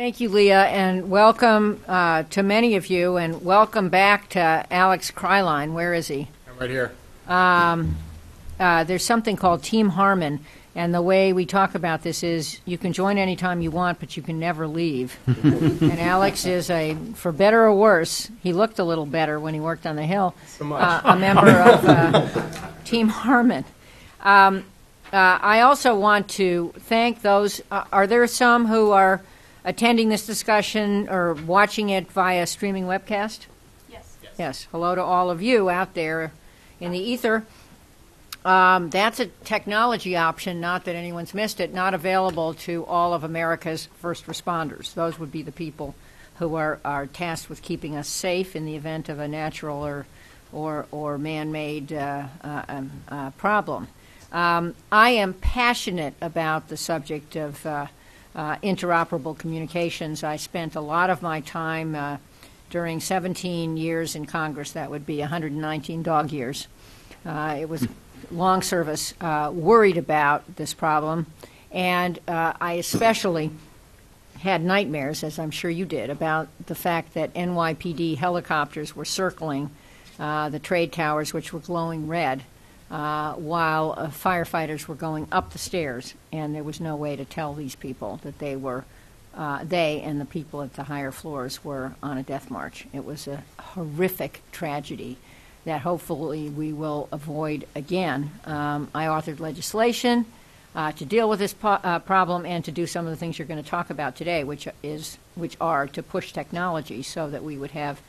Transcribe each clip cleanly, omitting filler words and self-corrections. Thank you, Leah, and welcome to many of you, and welcome back to Alex Kryline. Where is he? I'm right here. There's something called Team Harmon, and the way we talk about this is you can join anytime you want, but you can never leave. And Alex is a, for better or worse, he looked a little better when he worked on the Hill, so much. A member of Team Harmon. I also want to thank those. Are there some who are attending this discussion or watching it via streaming webcast? Yes. Yes. Yes. Hello to all of you out there in the ether. That's a technology option, not that anyone's missed it, not available to all of America's first responders. Those would be the people who are tasked with keeping us safe in the event of a natural or man-made problem. I am passionate about the subject of interoperable communications. I spent a lot of my time during 17 years in Congress. That would be 119 dog years. It was long service, worried about this problem. And I especially had nightmares, as I'm sure you did, about the fact that NYPD helicopters were circling the trade towers, which were glowing red, while firefighters were going up the stairs, and there was no way to tell these people that they were, they and the people at the higher floors were on a death march. It was a horrific tragedy that hopefully we will avoid again. I authored legislation to deal with this problem and to do some of the things you're going to talk about today, which are to push technology so that we would have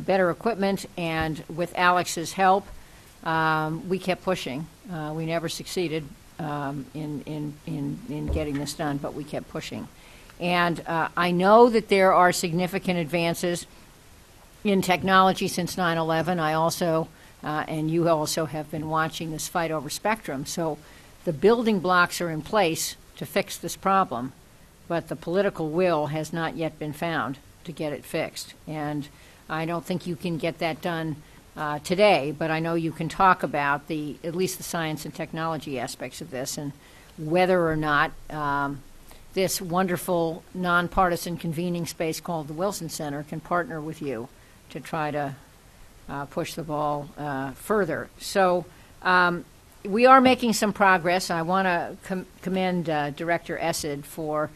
better equipment. And with Alex's help, we kept pushing. We never succeeded in getting this done, but we kept pushing. And I know that there are significant advances in technology since 9/11. I also, and you also have been watching this fight over spectrum. So the building blocks are in place to fix this problem, but the political will has not yet been found to get it fixed. And I don't think you can get that done today, but I know you can talk about the at least the science and technology aspects of this and whether or not this wonderful nonpartisan convening space called the Wilson Center can partner with you to try to push the ball further. So we are making some progress. I want to commend Director Essid for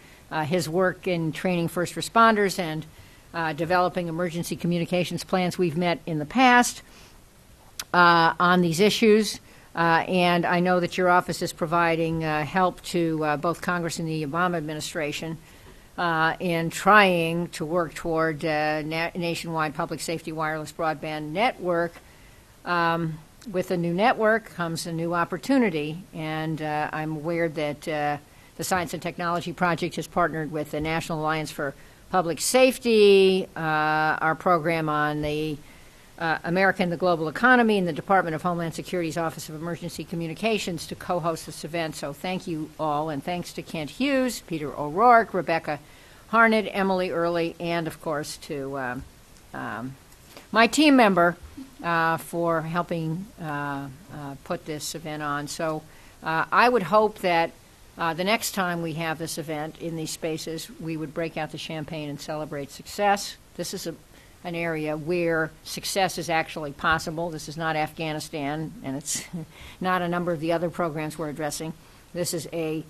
his work in training first responders and developing emergency communications plans. We've met in the past on these issues, and I know that your office is providing help to both Congress and the Obama administration in trying to work toward a nationwide public safety wireless broadband network. With a new network comes a new opportunity, and I'm aware that the Science and Technology Project has partnered with the National Alliance for Public Safety, our program on the America and the Global Economy, and the Department of Homeland Security's Office of Emergency Communications to co-host this event. So thank you all, and thanks to Kent Hughes, Peter O'Rourke, Rebecca Harned, Emily Early, and, of course, to my team member for helping put this event on. So I would hope that the next time we have this event in these spaces, we would break out the champagne and celebrate success. This is an area where success is actually possible. This is not Afghanistan, and it's not a number of the other programs we're addressing. This is a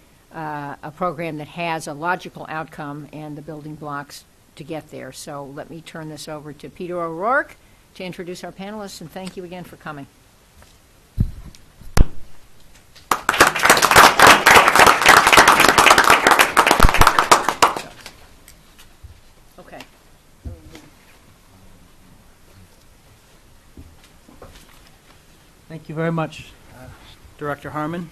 program that has a logical outcome and the building blocks to get there. So let me turn this over to Peter O'Rourke to introduce our panelists, and thank you again for coming. Thank you very much, Director Harman.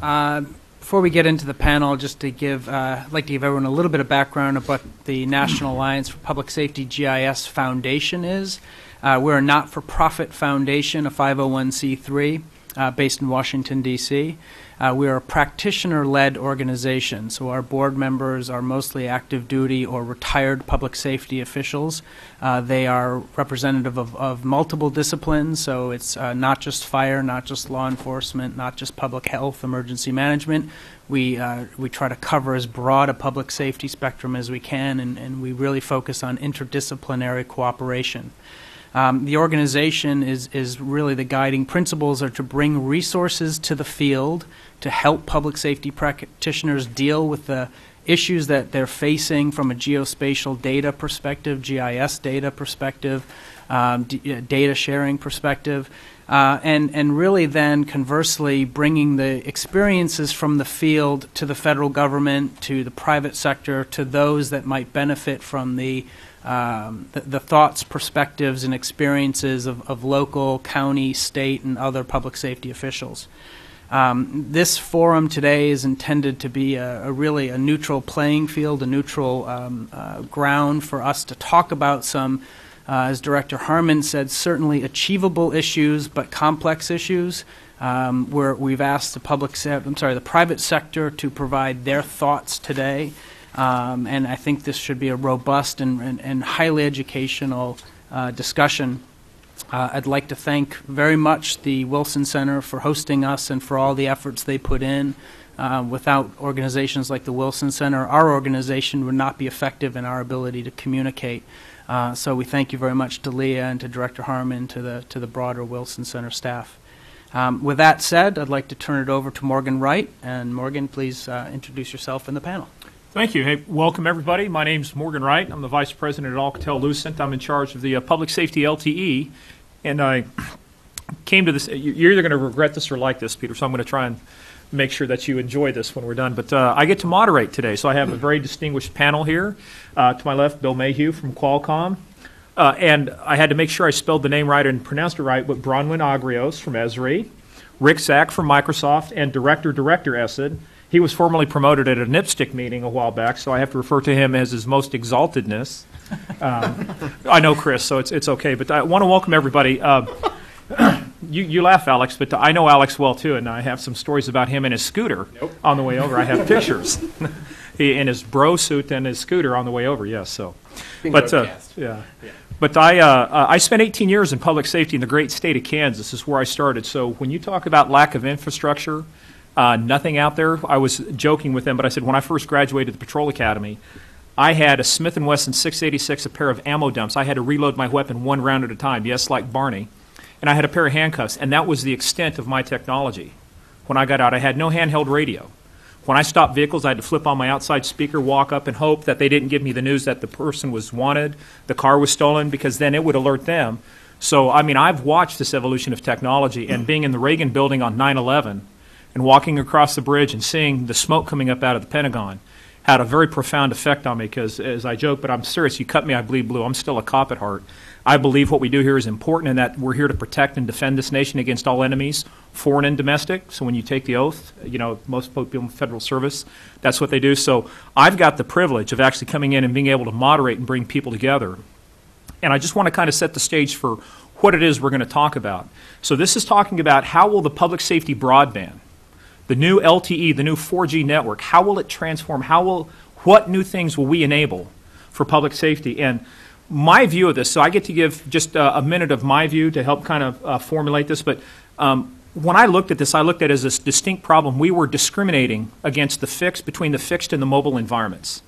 Before we get into the panel, just to give, I'd like to give everyone a little bit of background about the National Alliance for Public Safety GIS Foundation is. We're a not-for-profit foundation, a 501c3. based in Washington, D.C. We are a practitioner-led organization, so our board members are mostly active duty or retired public safety officials. They are representative of multiple disciplines, so it's not just fire, not just law enforcement, not just public health, emergency management. We try to cover as broad a public safety spectrum as we can, and we really focus on interdisciplinary cooperation. The organization is really the guiding principles are to bring resources to the field to help public safety practitioners deal with the issues that they're facing from a geospatial data perspective, GIS data perspective, data sharing perspective, and really then conversely bringing the experiences from the field to the federal government, to the private sector, to those that might benefit from the thoughts, perspectives, and experiences of local, county, state, and other public safety officials. This forum today is intended to be really a neutral playing field, a neutral ground for us to talk about some, as Director Harman said, certainly achievable issues, but complex issues. Where we've asked the private sector to provide their thoughts today. And I think this should be a robust and highly educational discussion. I'd like to thank very much the Wilson Center for hosting us and for all the efforts they put in. Without organizations like the Wilson Center, our organization would not be effective in our ability to communicate. So we thank you very much to Leah and to Director Harman, to the broader Wilson Center staff. With that said, I'd like to turn it over to Morgan Wright. And Morgan, please introduce yourself and the panel. Thank you. Hey, welcome, everybody. My name's Morgan Wright. I'm the Vice President at Alcatel-Lucent. I'm in charge of the Public Safety LTE, and I came to this. You're either going to regret this or like this, Peter, so I'm going to try and make sure that you enjoy this when we're done. But I get to moderate today, so I have a very distinguished panel here. To my left, Bill Mayhew from Qualcomm. And I had to make sure I spelled the name right and pronounced it right, but Bronwyn Agrios from Esri, Rick Zach from Microsoft, and Director Essid. He was formally promoted at a NIPSTIC meeting a while back, so I have to refer to him as his most exaltedness. I know Chris, so it's okay. But I want to welcome everybody. You laugh, Alex, but I know Alex well, too, and I have some stories about him and his scooter on the way over. I have pictures. He in his bro suit and his scooter on the way over, yes. So, but yeah. But I spent 18 years in public safety in the great state of Kansas. This is where I started. So when you talk about lack of infrastructure, nothing out there. I was joking with them, but I said when I first graduated the Patrol Academy, I had a Smith & Wesson 686, a pair of ammo dumps. I had to reload my weapon one round at a time, yes, like Barney. And I had a pair of handcuffs, and that was the extent of my technology. When I got out, I had no handheld radio. When I stopped vehicles, I had to flip on my outside speaker, walk up, and hope that they didn't give me the news that the person was wanted, the car was stolen, because then it would alert them. So, I mean, I've watched this evolution of technology, and being in the Reagan building on 9/11, and walking across the bridge and seeing the smoke coming up out of the Pentagon had a very profound effect on me because, as I joke, but I'm serious, you cut me, I bleed blue. I'm still a cop at heart. I believe what we do here is important and that we're here to protect and defend this nation against all enemies, foreign and domestic. So when you take the oath, you know, most people in federal service, that's what they do. So I've got the privilege of actually coming in and being able to moderate and bring people together. And I just want to kind of set the stage for what it is we're going to talk about. So this is talking about how will the public safety broadband, the new LTE, the new 4G network, how will it transform? What new things will we enable for public safety? And my view of this, so I get to give just a minute of my view to help kind of formulate this, but when I looked at this, I looked at it as this distinct problem. We were discriminating against between the fixed and the mobile environments.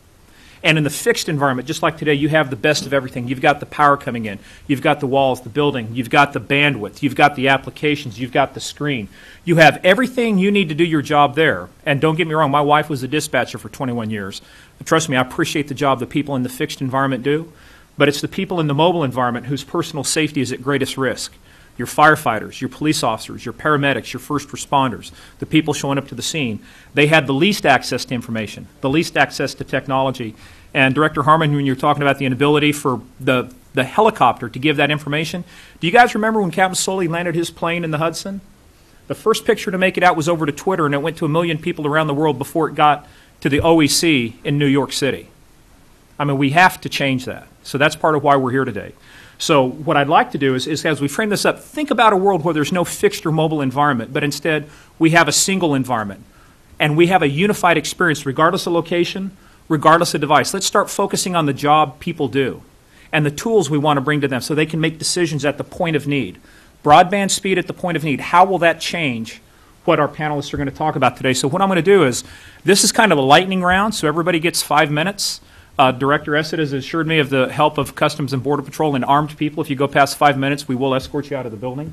And in the fixed environment, just like today, you have the best of everything. You've got the power coming in. You've got the walls, the building. You've got the bandwidth. You've got the applications. You've got the screen. You have everything you need to do your job there. And don't get me wrong, my wife was a dispatcher for 21 years. Trust me, I appreciate the job the people in the fixed environment do, but it's the people in the mobile environment whose personal safety is at greatest risk. Your firefighters, your police officers, your paramedics, your first responders, the people showing up to the scene. They had the least access to information, the least access to technology. And Director Harman, when you're talking about the inability for the helicopter to give that information, do you guys remember when Captain Sully landed his plane in the Hudson? The first picture to make it out was over to Twitter, and it went to 1 million people around the world before it got to the OEC in New York City. I mean, we have to change that. So that's part of why we're here today. So what I'd like to do is, as we frame this up, think about a world where there's no fixed or mobile environment, but instead we have a single environment. And we have a unified experience regardless of location, regardless of device. Let's start focusing on the job people do and the tools we want to bring to them so they can make decisions at the point of need. Broadband speed at the point of need. How will that change what our panelists are going to talk about today? So what I'm going to do is, this is kind of a lightning round, so everybody gets 5 minutes. Director Essid has assured me of the help of Customs and Border Patrol and armed people. If you go past 5 minutes, we will escort you out of the building.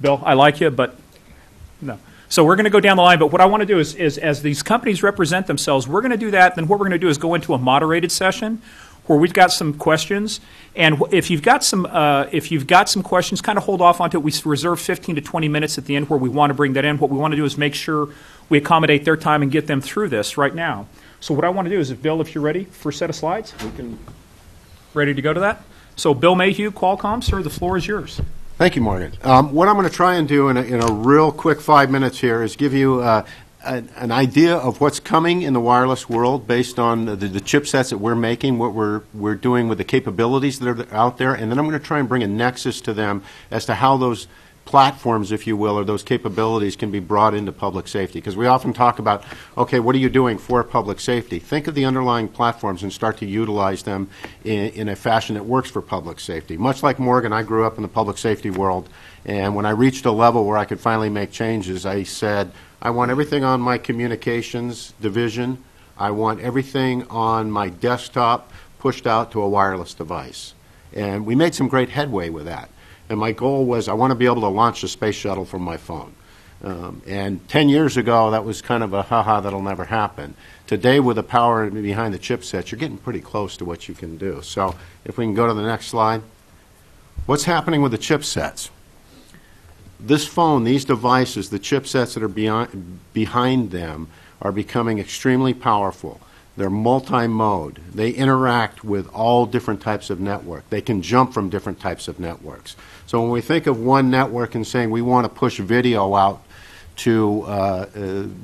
Bill, I like you, but no. So we're going to go down the line, but what I want to do is as these companies represent themselves, we're going to do that. Then what we're going to do is go into a moderated session where we've got some questions, and if you've got some questions, kind of hold off onto it. We reserve 15 to 20 minutes at the end where we want to bring that in. What we want to do is make sure we accommodate their time and get them through this right now. So what I want to do is, if Bill, if you're ready for a set of slides, we can ready to go to that. So Bill Mayhew, Qualcomm, sir, the floor is yours. Thank you, Morgan. What I'm going to try and do in a real quick 5 minutes here is give you an idea of what's coming in the wireless world based on the chipsets that we're making, what we're doing with the capabilities that are out there, and then I'm going to try and bring a nexus to them as to how those platforms, if you will, or those capabilities can be brought into public safety. Because we often talk about, okay, what are you doing for public safety? Think of the underlying platforms and start to utilize them in a fashion that works for public safety. Much like Morgan, I grew up in the public safety world, and when I reached a level where I could finally make changes, I said, I want everything on my communications division. I want everything on my desktop pushed out to a wireless device. And we made some great headway with that. And my goal was I want to be able to launch the space shuttle from my phone. And 10 years ago, that was kind of a ha-ha, that'll never happen. Today, with the power behind the chipsets, you're getting pretty close to what you can do. So if we can go to the next slide. What's happening with the chipsets? This phone, these devices, the chipsets that are behind them are becoming extremely powerful. They're multi-mode. They interact with all different types of network. They can jump from different types of networks. So when we think of one network and saying we want to push video out to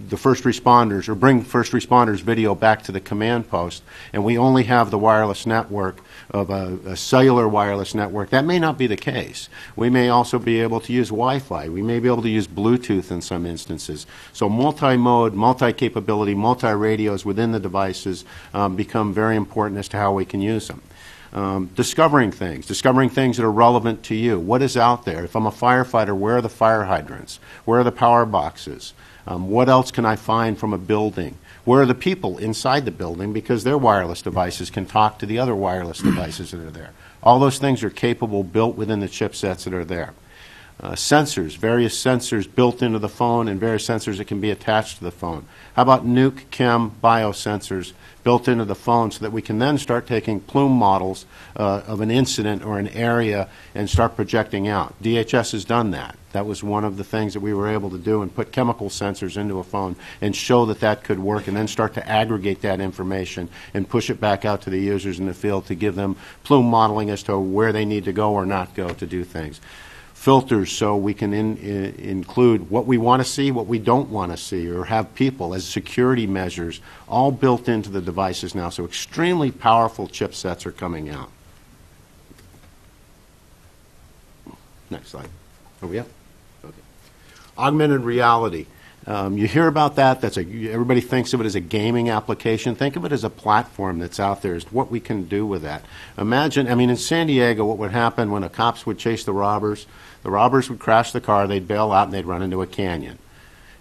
the first responders or bring first responders video back to the command post, and we only have the wireless network of a cellular wireless network, that may not be the case. We may also be able to use Wi-Fi. We may be able to use Bluetooth in some instances. So multi-mode, multi-capability, multi-radios within the devices become very important as to how we can use them. Discovering things that are relevant to you. What is out there? If I'm a firefighter, where are the fire hydrants? Where are the power boxes? What else can I find from a building? Where are the people inside the building, because their wireless devices can talk to the other wireless devices that are there? All those things are capable, built within the chipsets that are there. Sensors, various sensors built into the phone and various sensors that can be attached to the phone. How about nuke, chem, biosensors built into the phone so that we can then start taking plume models of an incident or an area and start projecting out? DHS has done that. That was one of the things that we were able to do, and put chemical sensors into a phone and show that that could work, and then start to aggregate that information and push it back out to the users in the field to give them plume modeling as to where they need to go or not go to do things. Filters, so we can include what we want to see, what we don't want to see, or have people as security measures, all built into the devices now. So extremely powerful chipsets are coming out. Next slide. Are we up? Okay. Augmented reality. You hear about that. Everybody thinks of it as a gaming application. Think of it as a platform that's out there, is what we can do with that. Imagine, I mean, in San Diego, what would happen when the cops would chase the robbers? The robbers would crash the car, they'd bail out, and they'd run into a canyon.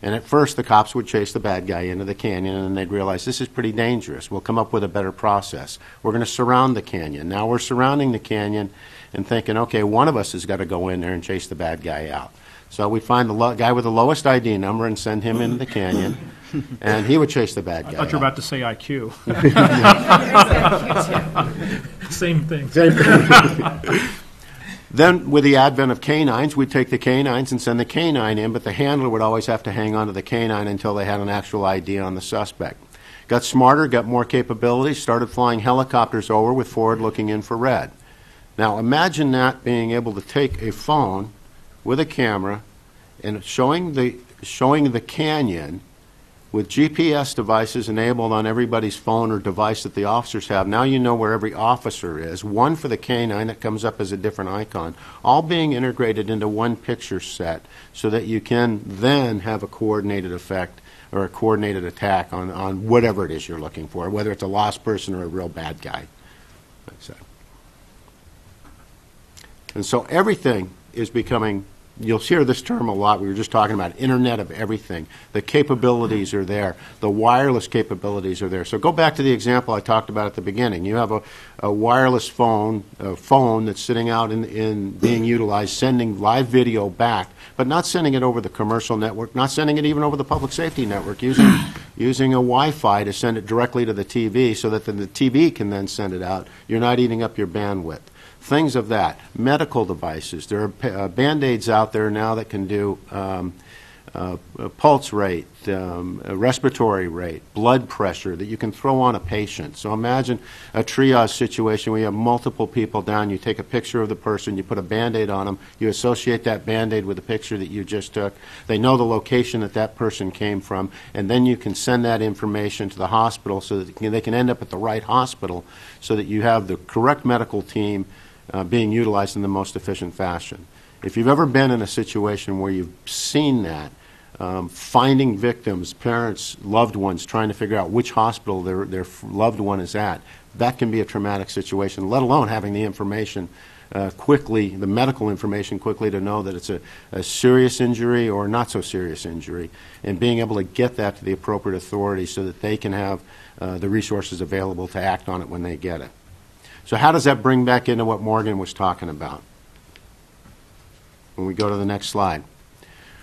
And at first, the cops would chase the bad guy into the canyon, and they'd realize this is pretty dangerous. We'll come up with a better process. We're going to surround the canyon. Now we're surrounding the canyon and thinking, okay, one of us has got to go in there and chase the bad guy out. So we find the guy with the lowest ID number and send him into the canyon, and he would chase the bad guy. I thought you were about to say IQ. Same thing. Same thing. Then with the advent of canines, we'd take the canines and send the canine in, but the handler would always have to hang on to the canine until they had an actual ID on the suspect. Got smarter, got more capabilities, started flying helicopters over with forward-looking infrared. Now imagine that, being able to take a phone with a camera and showing the canyon With GPS devices enabled on everybody's phone or device that the officers have, now you know where every officer is. One for the canine that comes up as a different icon, all being integrated into one picture set so that you can then have a coordinated effect or a coordinated attack on whatever it is you're looking for, whether it's a lost person or a real bad guy. And so everything is becoming, you'll hear this term a lot. We were just talking about Internet of Everything. The capabilities are there. The wireless capabilities are there. So go back to the example I talked about at the beginning. You have a wireless phone, a phone that's sitting out in being utilized, sending live video back, but not sending it over the commercial network, not sending it even over the public safety network, using a Wi-Fi to send it directly to the TV so that then the TV can then send it out. You're not eating up your bandwidth. Things of that. Medical devices. There are Band-Aids out there now that can do pulse rate, respiratory rate, blood pressure that you can throw on a patient. So imagine a triage situation where you have multiple people down. You take a picture of the person. You put a Band-Aid on them. You associate that Band-Aid with the picture that you just took. They know the location that that person came from, and then you can send that information to the hospital so that they can end up at the right hospital so that you have the correct medical team being utilized in the most efficient fashion. If you've ever been in a situation where you've seen that, finding victims, parents, loved ones, trying to figure out which hospital their loved one is at, that can be a traumatic situation, let alone having the information quickly, the medical information quickly to know that it's a serious injury or not so serious injury, and being able to get that to the appropriate authority so that they can have the resources available to act on it when they get it. So how does that bring back into what Morgan was talking about? When we go to the next slide.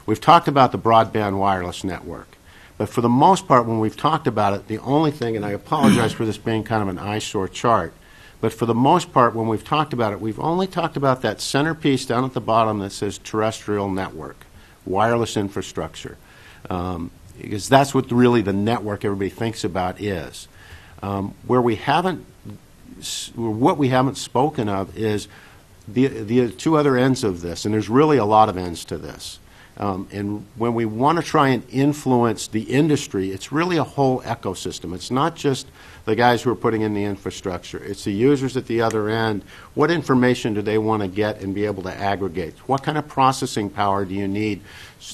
We've talked about the broadband wireless network. But for the most part, when we've talked about it, the only thing, and I apologize for this being kind of an eyesore chart, but for the most part, when we've talked about it, we've only talked about that centerpiece down at the bottom that says terrestrial network, wireless infrastructure, because that's what really the network everybody thinks about is. What we haven't spoken of is the two other ends of this, and there's really a lot of ends to this. And when we want to try and influence the industry, it's really a whole ecosystem. It's not just the guys who are putting in the infrastructure. It's the users at the other end. What information do they want to get and be able to aggregate? What kind of processing power do you need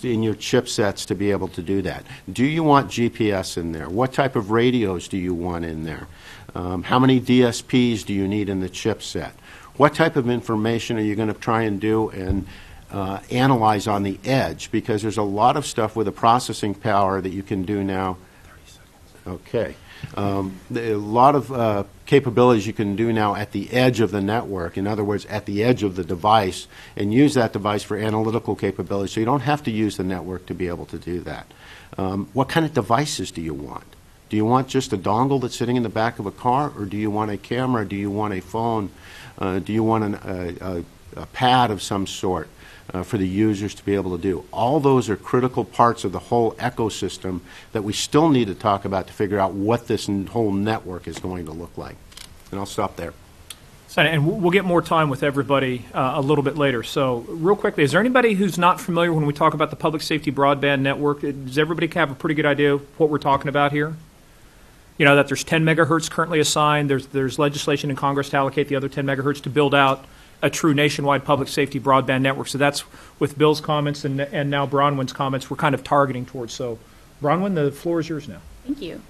in your chipsets to be able to do that? Do you want GPS in there? What type of radios do you want in there? How many DSPs do you need in the chipset? What type of information are you going to try and do and analyze on the edge? Because there's a lot of stuff with the processing power that you can do now. 30 seconds. Okay. A lot of capabilities you can do now at the edge of the network, in other words, at the edge of the device, and use that device for analytical capabilities. So you don't have to use the network to be able to do that. What kind of devices do you want? Do you want just a dongle that's sitting in the back of a car, or do you want a camera? Do you want a phone? Do you want a pad of some sort for the users to be able to do? All those are critical parts of the whole ecosystem that we still need to talk about to figure out what this whole network is going to look like. And I'll stop there. So, and we'll get more time with everybody a little bit later. So real quickly, is there anybody who's not familiar when we talk about the public safety broadband network? Does everybody have a pretty good idea of what we're talking about here? You know, that there's 10 megahertz currently assigned. There's legislation in Congress to allocate the other 10 megahertz to build out a true nationwide public safety broadband network. So that's with Bill's comments and now Bronwyn's comments we're kind of targeting towards. So, Bronwyn, the floor is yours now. Thank you.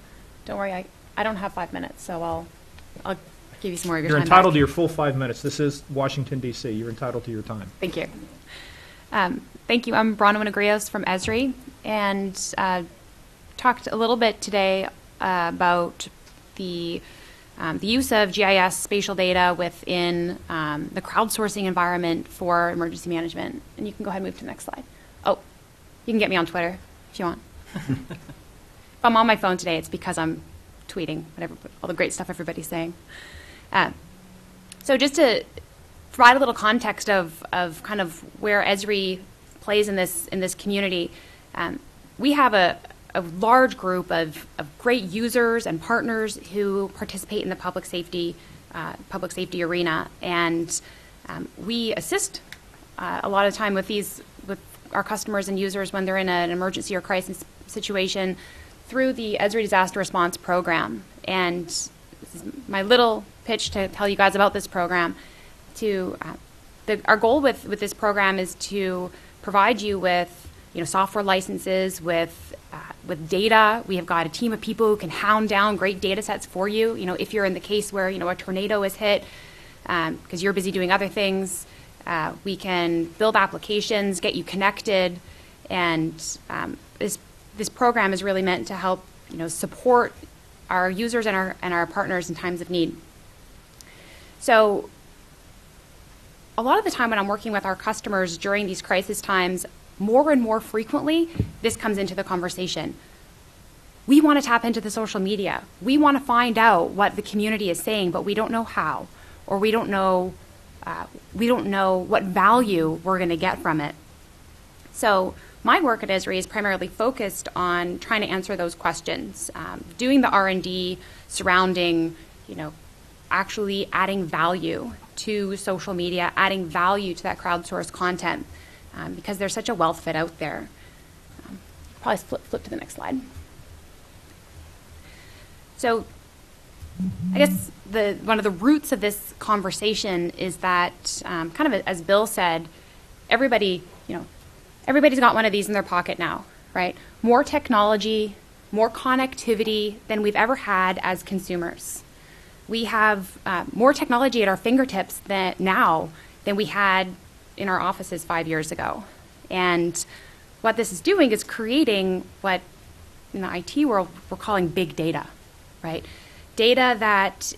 Don't worry, I don't have 5 minutes, so I'll give you some more of your time. You're entitled to your full 5 minutes. This is Washington, D.C. You're entitled to your time. Thank you. Thank you. I'm Bronwyn Agrios from Esri, and talked a little bit today about the use of GIS spatial data within the crowdsourcing environment for emergency management. And you can go ahead and move to the next slide. Oh, you can get me on Twitter if you want. If I'm on my phone today, it's because I'm tweeting all the great stuff everybody's saying. So just to provide a little context of kind of where Esri plays in this community, we have a large group of great users and partners who participate in the public safety arena, and we assist a lot of time with our customers and users when they're in an emergency or crisis situation through the Esri Disaster Response Program. And this is my little pitch to tell you guys about this program. Our goal with this program is to provide you with software licenses, with data. We have got a team of people who can hound down great data sets for you. If you're in the case where a tornado is hit because you're busy doing other things, we can build applications, get you connected, and this program is really meant to help support our users and our partners in times of need. So a lot of the time when I'm working with our customers during these crisis times, more and more frequently, this comes into the conversation. We want to tap into the social media. We want to find out what the community is saying, but we don't know how, or we don't know what value we're going to get from it. So my work at Esri is primarily focused on trying to answer those questions, doing the R&D surrounding, actually adding value to social media, adding value to that crowdsourced content, because there's such a wealth of it out there. Probably flip to the next slide. So I guess one of the roots of this conversation is that, kind of as Bill said, everybody's got one of these in their pocket now, right? More technology, more connectivity than we've ever had as consumers. We have more technology at our fingertips now than we had in our offices 5 years ago. And what this is doing is creating what in the IT world we're calling big data, right? Data that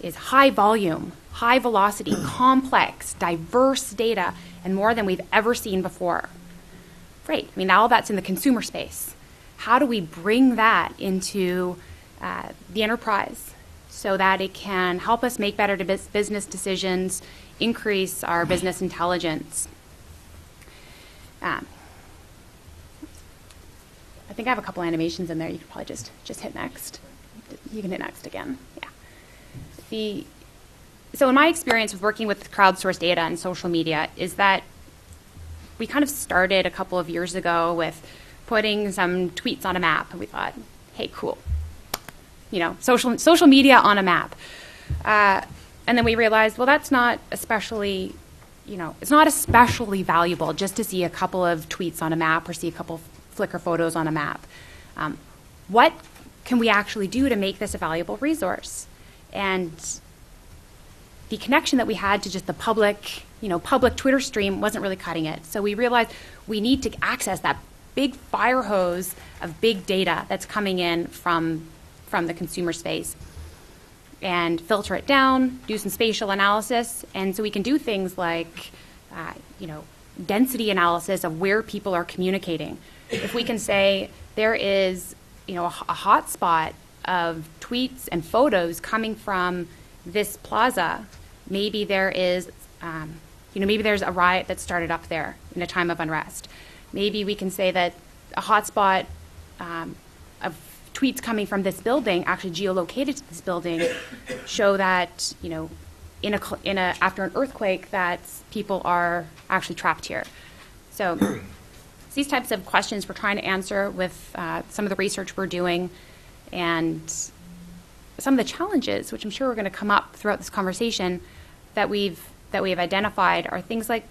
is high volume, high velocity, complex, diverse data, and more than we've ever seen before. Great. I mean, all that's in the consumer space. How do we bring that into the enterprise so that it can help us make better business decisions, increase our business intelligence? I think I have a couple animations in there. You could probably just hit next. You can hit next again. Yeah. So in my experience with working with crowdsourced data and social media is that we kind of started a couple of years ago with putting some tweets on a map, and we thought, hey, cool. Social media on a map. And then we realized, well, that's not especially, it's not especially valuable just to see a couple of tweets on a map or see a couple of Flickr photos on a map. What can we actually do to make this a valuable resource? And the connection that we had to just the public, public Twitter stream wasn't really cutting it. So we realized we need to access that big fire hose of big data that's coming in from the consumer space and filter it down, do some spatial analysis, and so we can do things like, density analysis of where people are communicating. If we can say there is, a hot spot of tweets and photos coming from this plaza, maybe there is, maybe there's a riot that started up there in a time of unrest. Maybe we can say that a hot spot of tweets coming from this building, actually geolocated to this building, show that after an earthquake, that people are actually trapped here. So it's these types of questions we're trying to answer with some of the research we're doing, and some of the challenges, which I'm sure are going to come up throughout this conversation, that we have identified are things like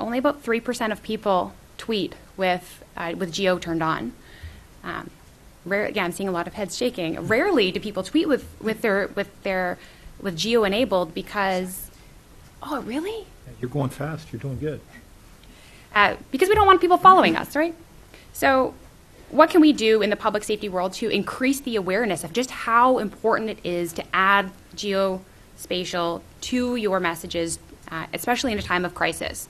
only about 3% of people tweet with geo turned on. Again, I'm seeing a lot of heads shaking. Rarely do people tweet with geo enabled because, oh, really? You're going fast. You're doing good. Because we don't want people following us, right? So what can we do in the public safety world to increase the awareness of just how important it is to add geospatial to your messages, especially in a time of crisis?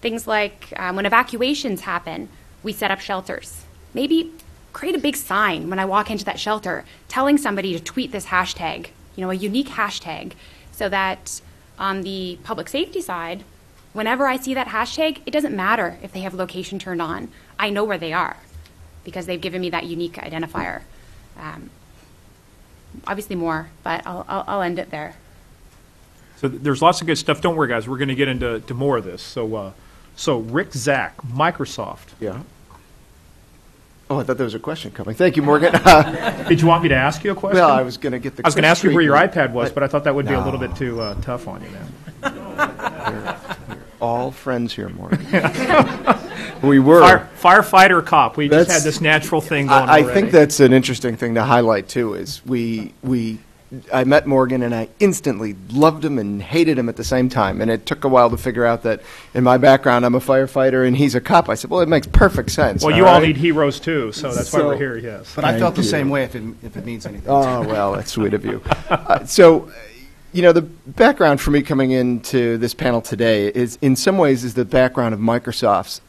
Things like when evacuations happen, we set up shelters. Maybe create a big sign when I walk into that shelter telling somebody to tweet this hashtag, a unique hashtag, so that on the public safety side, whenever I see that hashtag, it doesn't matter if they have location turned on. I know where they are because they've given me that unique identifier. Obviously more, but I'll end it there. So there's lots of good stuff. Don't worry, guys. We're going to get into more of this. So Rick Zach, Microsoft. Yeah. Oh, I thought there was a question coming. Thank you, Morgan. Did you want me to ask you a question? Well, I was going to get the I was going to ask you where your iPad was, but I thought that would be a little bit too tough on you now. We're all friends here, Morgan. We were. Firefighter, cop. We just had this natural thing going on. I think that's an interesting thing to highlight, too, is I met Morgan, and I instantly loved him and hated him at the same time. And it took a while to figure out that in my background, I'm a firefighter and he's a cop. I said, well, it makes perfect sense. Well, you all need heroes, too, so that's why we're here, yes. But I felt the same way, if it means anything. Oh, well, that's sweet of you. You know, the background for me coming into this panel today is, in some ways, is the background of Microsoft's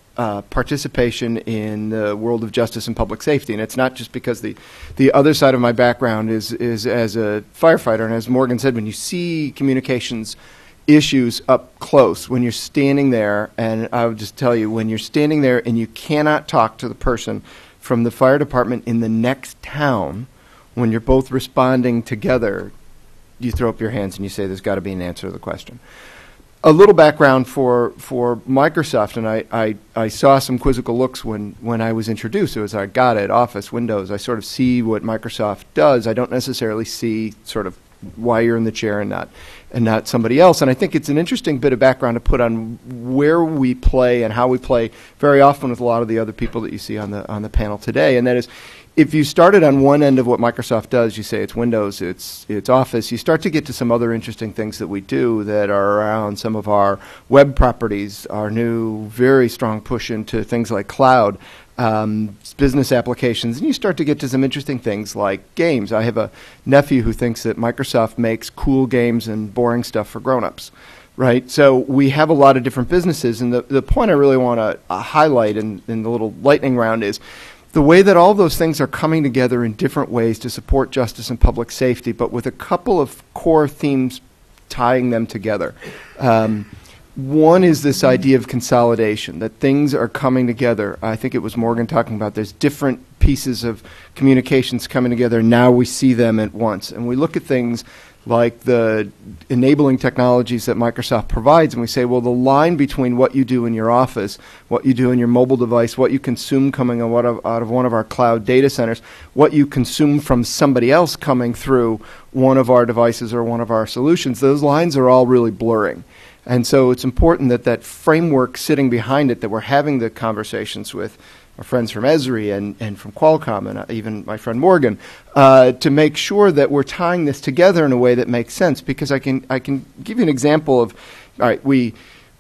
participation in the world of justice and public safety. And it's not just because the other side of my background is as a firefighter. And as Morgan said, when you see communications issues up close, when you're standing there, and I would just tell you, when you're standing there and you cannot talk to the person from the fire department in the next town, when you're both responding together, you throw up your hands and you say, there's got to be an answer to the question. A little background for Microsoft, and I saw some quizzical looks when I was introduced. It was like, got it, Office, Windows. I sort of see what Microsoft does. I don't necessarily see sort of why you're in the chair and not somebody else. And I think it's an interesting bit of background to put on where we play and how we play very often with a lot of the other people that you see on the panel today. And that is, if you started on one end of what Microsoft does, you say it's Windows, it's Office, you start to get to some other interesting things that we do that are around some of our web properties, our new very strong push into things like cloud, business applications, and you start to get to some interesting things like games. I have a nephew who thinks that Microsoft makes cool games and boring stuff for grown-ups. Right, so we have a lot of different businesses, and the point I really want to highlight in the little lightning round is the way that all those things are coming together in different ways to support justice and public safety, but with a couple of core themes tying them together. One is this idea of consolidation, that things are coming together. I think it was Morgan talking about there's different pieces of communications coming together. Now we see them at once. And we look at things like the enabling technologies that Microsoft provides, and we say, well, the line between what you do in your office, what you do in your mobile device, what you consume coming out of one of our cloud data centers, what you consume from somebody else coming through one of our devices or one of our solutions, those lines are all really blurring. And so it's important that that framework sitting behind it that we're having the conversations with our friends from Esri and from Qualcomm and even my friend Morgan, to make sure that we're tying this together in a way that makes sense. Because I can give you an example of, all right, we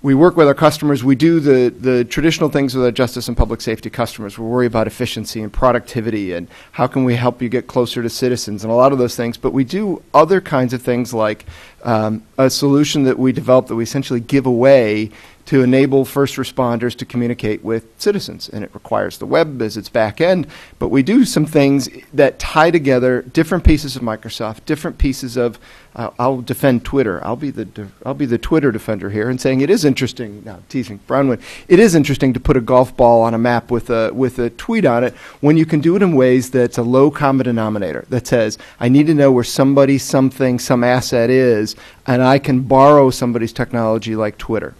work with our customers. We do the traditional things with our justice and public safety customers. We worry about efficiency and productivity and how can we help you get closer to citizens and a lot of those things. But we do other kinds of things like a solution that we develop that we essentially give away to enable first responders to communicate with citizens. And it requires the web as its back end. But we do some things that tie together different pieces of Microsoft, different pieces of, I'll defend Twitter. I'll be the Twitter defender here and saying it is interesting, no, I'm teasing Bronwyn, it is interesting to put a golf ball on a map with a tweet on it when you can do it in ways that's a low common denominator that says, I need to know where somebody, something, some asset is, and I can borrow somebody's technology like Twitter.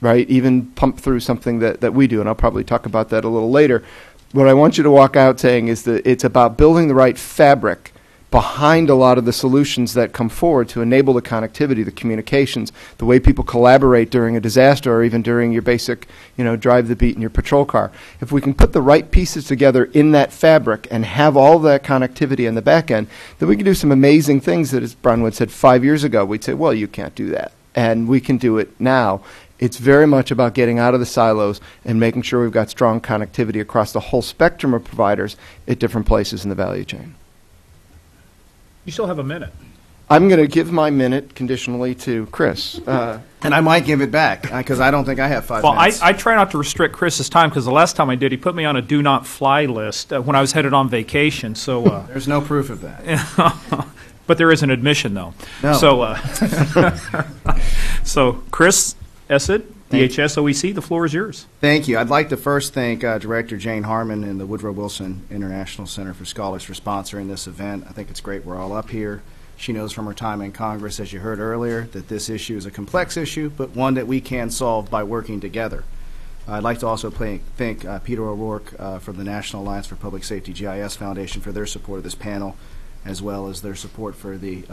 Right, even pump through something that we do, and I'll probably talk about that a little later. What I want you to walk out saying is that it's about building the right fabric behind a lot of the solutions that come forward to enable the connectivity, the communications, the way people collaborate during a disaster or even during your basic, you know, drive the beat in your patrol car. If we can put the right pieces together in that fabric and have all that connectivity in the back end, then we can do some amazing things that, as Bronwyn said 5 years ago, we'd say, well, you can't do that, and we can do it now. It's very much about getting out of the silos and making sure we've got strong connectivity across the whole spectrum of providers at different places in the value chain. You still have a minute. I'm going to give my minute conditionally to Chris. And I might give it back because I don't think I have 5 minutes. Well, I try not to restrict Chris's time because the last time I did, he put me on a do not fly list when I was headed on vacation. So there's no proof of that. But there is an admission, though. No. So, so Chris Essid, DHS OEC, the floor is yours. Thank you. I'd like to first thank Director Jane Harman and the Woodrow Wilson International Center for Scholars for sponsoring this event. I think it's great we're all up here. She knows from her time in Congress, as you heard earlier, that this issue is a complex issue, but one that we can solve by working together. I'd like to also thank Peter O'Rourke from the National Alliance for Public Safety GIS Foundation for their support of this panel, as well as their support for the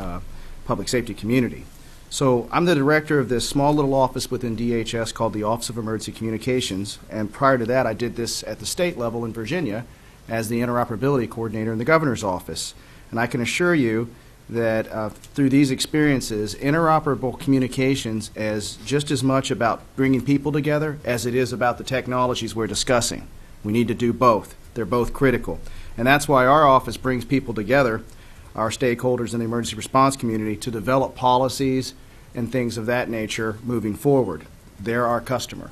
public safety community. So I'm the director of this small little office within DHS called the Office of Emergency Communications, and prior to that I did this at the state level in Virginia as the interoperability coordinator in the governor's office. And I can assure you that through these experiences, interoperable communications is just as much about bringing people together as it is about the technologies we're discussing. We need to do both. They're both critical. And that's why our office brings people together, our stakeholders in the emergency response community, to develop policies and things of that nature moving forward. They're our customer.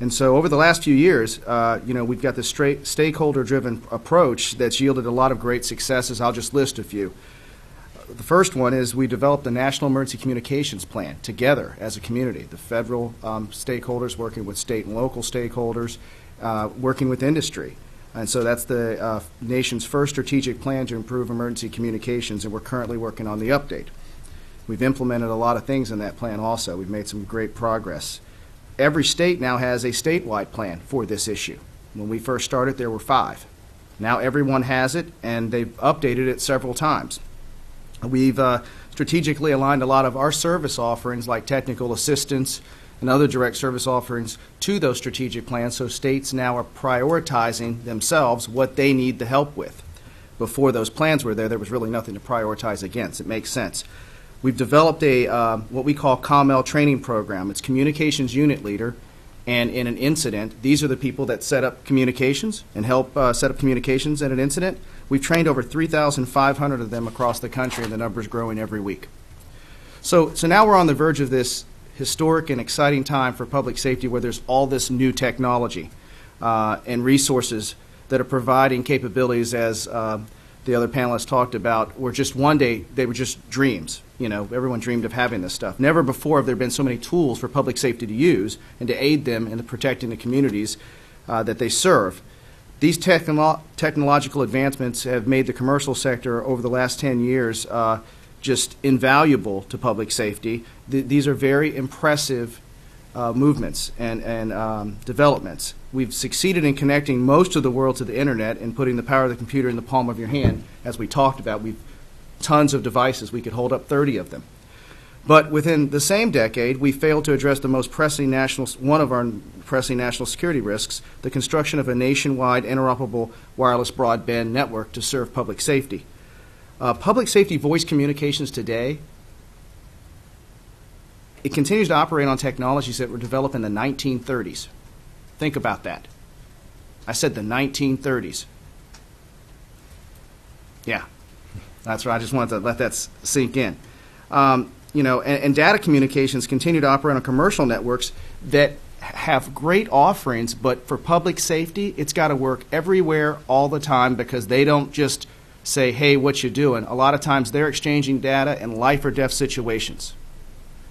And so over the last few years, we've got this stakeholder-driven approach that's yielded a lot of great successes. I'll just list a few. The first one is we developed the National Emergency Communications Plan together as a community, the federal stakeholders working with state and local stakeholders, working with industry. And so that's the nation's first strategic plan to improve emergency communications, and we're currently working on the update. We've implemented a lot of things in that plan also. We've made some great progress. Every state now has a statewide plan for this issue. When we first started, there were 5. Now everyone has it, and they've updated it several times. We've strategically aligned a lot of our service offerings, like technical assistance and other direct service offerings, to those strategic plans, so states now are prioritizing themselves what they need the help with. Before those plans were there, there was really nothing to prioritize against. It makes sense. We've developed a what we call CommEl training program. It's communications unit leader, and in an incident, these are the people that set up communications and help set up communications in an incident. We've trained over 3,500 of them across the country, and the number's growing every week. So now we're on the verge of this historic and exciting time for public safety where there's all this new technology and resources that are providing capabilities, as the other panelists talked about, were just one day, they were just dreams. You know, everyone dreamed of having this stuff. Never before have there been so many tools for public safety to use and to aid them in protecting the communities that they serve. These technological advancements have made the commercial sector over the last 10 years just invaluable to public safety. These are very impressive movements and developments. We've succeeded in connecting most of the world to the internet and putting the power of the computer in the palm of your hand, as we talked about. We've tons of devices. We could hold up 30 of them. But within the same decade, we failed to address the most pressing one of our pressing national security risks, the construction of a nationwide interoperable wireless broadband network to serve public safety. Public safety voice communications today, it continues to operate on technologies that were developed in the 1930s. Think about that. I said the 1930s. Yeah, that's right. I just wanted to let that sink in. And data communications continue to operate on commercial networks that have great offerings, but for public safety, it's got to work everywhere all the time, because they don't just say, hey, what you doing? A lot of times they're exchanging data in life or death situations.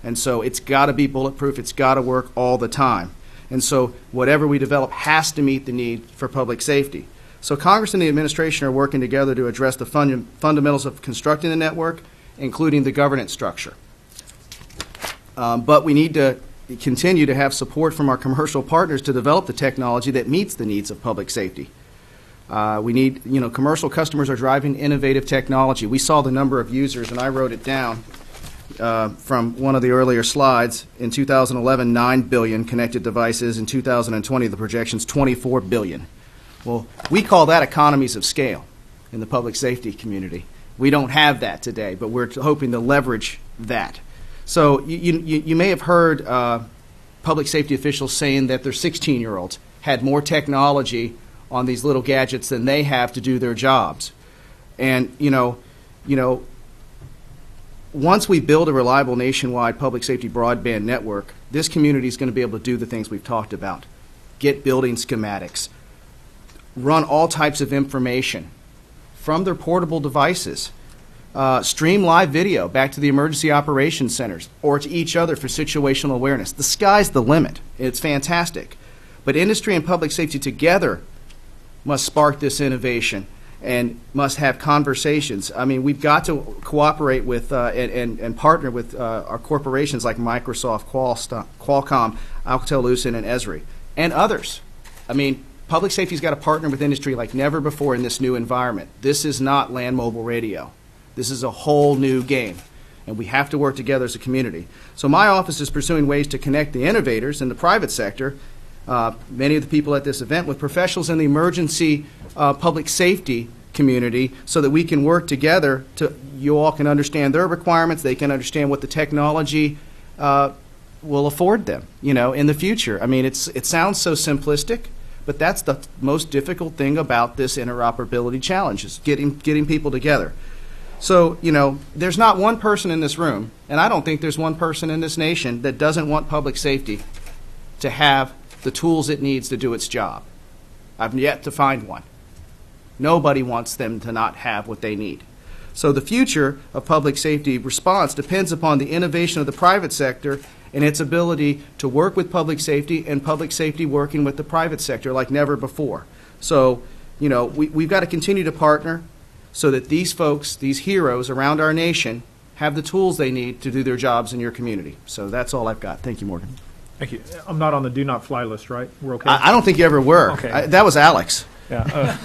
And so it's got to be bulletproof. It's got to work all the time. And so whatever we develop has to meet the need for public safety. So Congress and the administration are working together to address the fundamentals of constructing the network, including the governance structure. But we need to continue to have support from our commercial partners to develop the technology that meets the needs of public safety. We need, commercial customers are driving innovative technology. We saw the number of users, and I wrote it down from one of the earlier slides. In 2011, 9 billion connected devices. In 2020, the projection's 24 billion. Well, we call that economies of scale in the public safety community. We don't have that today, but we're hoping to leverage that. So you may have heard public safety officials saying that their 16-year-olds had more technology on these little gadgets than they have to do their jobs. And, once we build a reliable nationwide public safety broadband network, this community is going to be able to do the things we've talked about. Get building schematics, run all types of information from their portable devices, stream live video back to the emergency operations centers or to each other for situational awareness. The sky's the limit. It's fantastic. But industry and public safety together must spark this innovation and must have conversations. I mean, we've got to cooperate with and partner with our corporations like Microsoft, Qualcomm, Alcatel-Lucent, and Esri, and others. I mean, public safety's got to partner with industry like never before in this new environment. This is not land mobile radio. This is a whole new game, and we have to work together as a community. So my office is pursuing ways to connect the innovators in the private sector, many of the people at this event, with professionals in the emergency public safety community, so that we can work together to, you all can understand their requirements, they can understand what the technology will afford them, you know, in the future. I mean, it sounds so simplistic, but that's the most difficult thing about this interoperability challenge, is getting people together. So, you know, there's not one person in this room, and I don't think there's one person in this nation that doesn't want public safety to have the tools it needs to do its job. I've yet to find one. Nobody wants them to not have what they need. So the future of public safety response depends upon the innovation of the private sector and its ability to work with public safety, and public safety working with the private sector like never before. So, you know, we've got to continue to partner so that these folks, these heroes around our nation, have the tools they need to do their jobs in your community. So that's all I've got. Thank you, Morgan. Thank you. I'm not on the do not fly list, right? We're okay? I don't think you ever were. Okay. That was Alex. Yeah.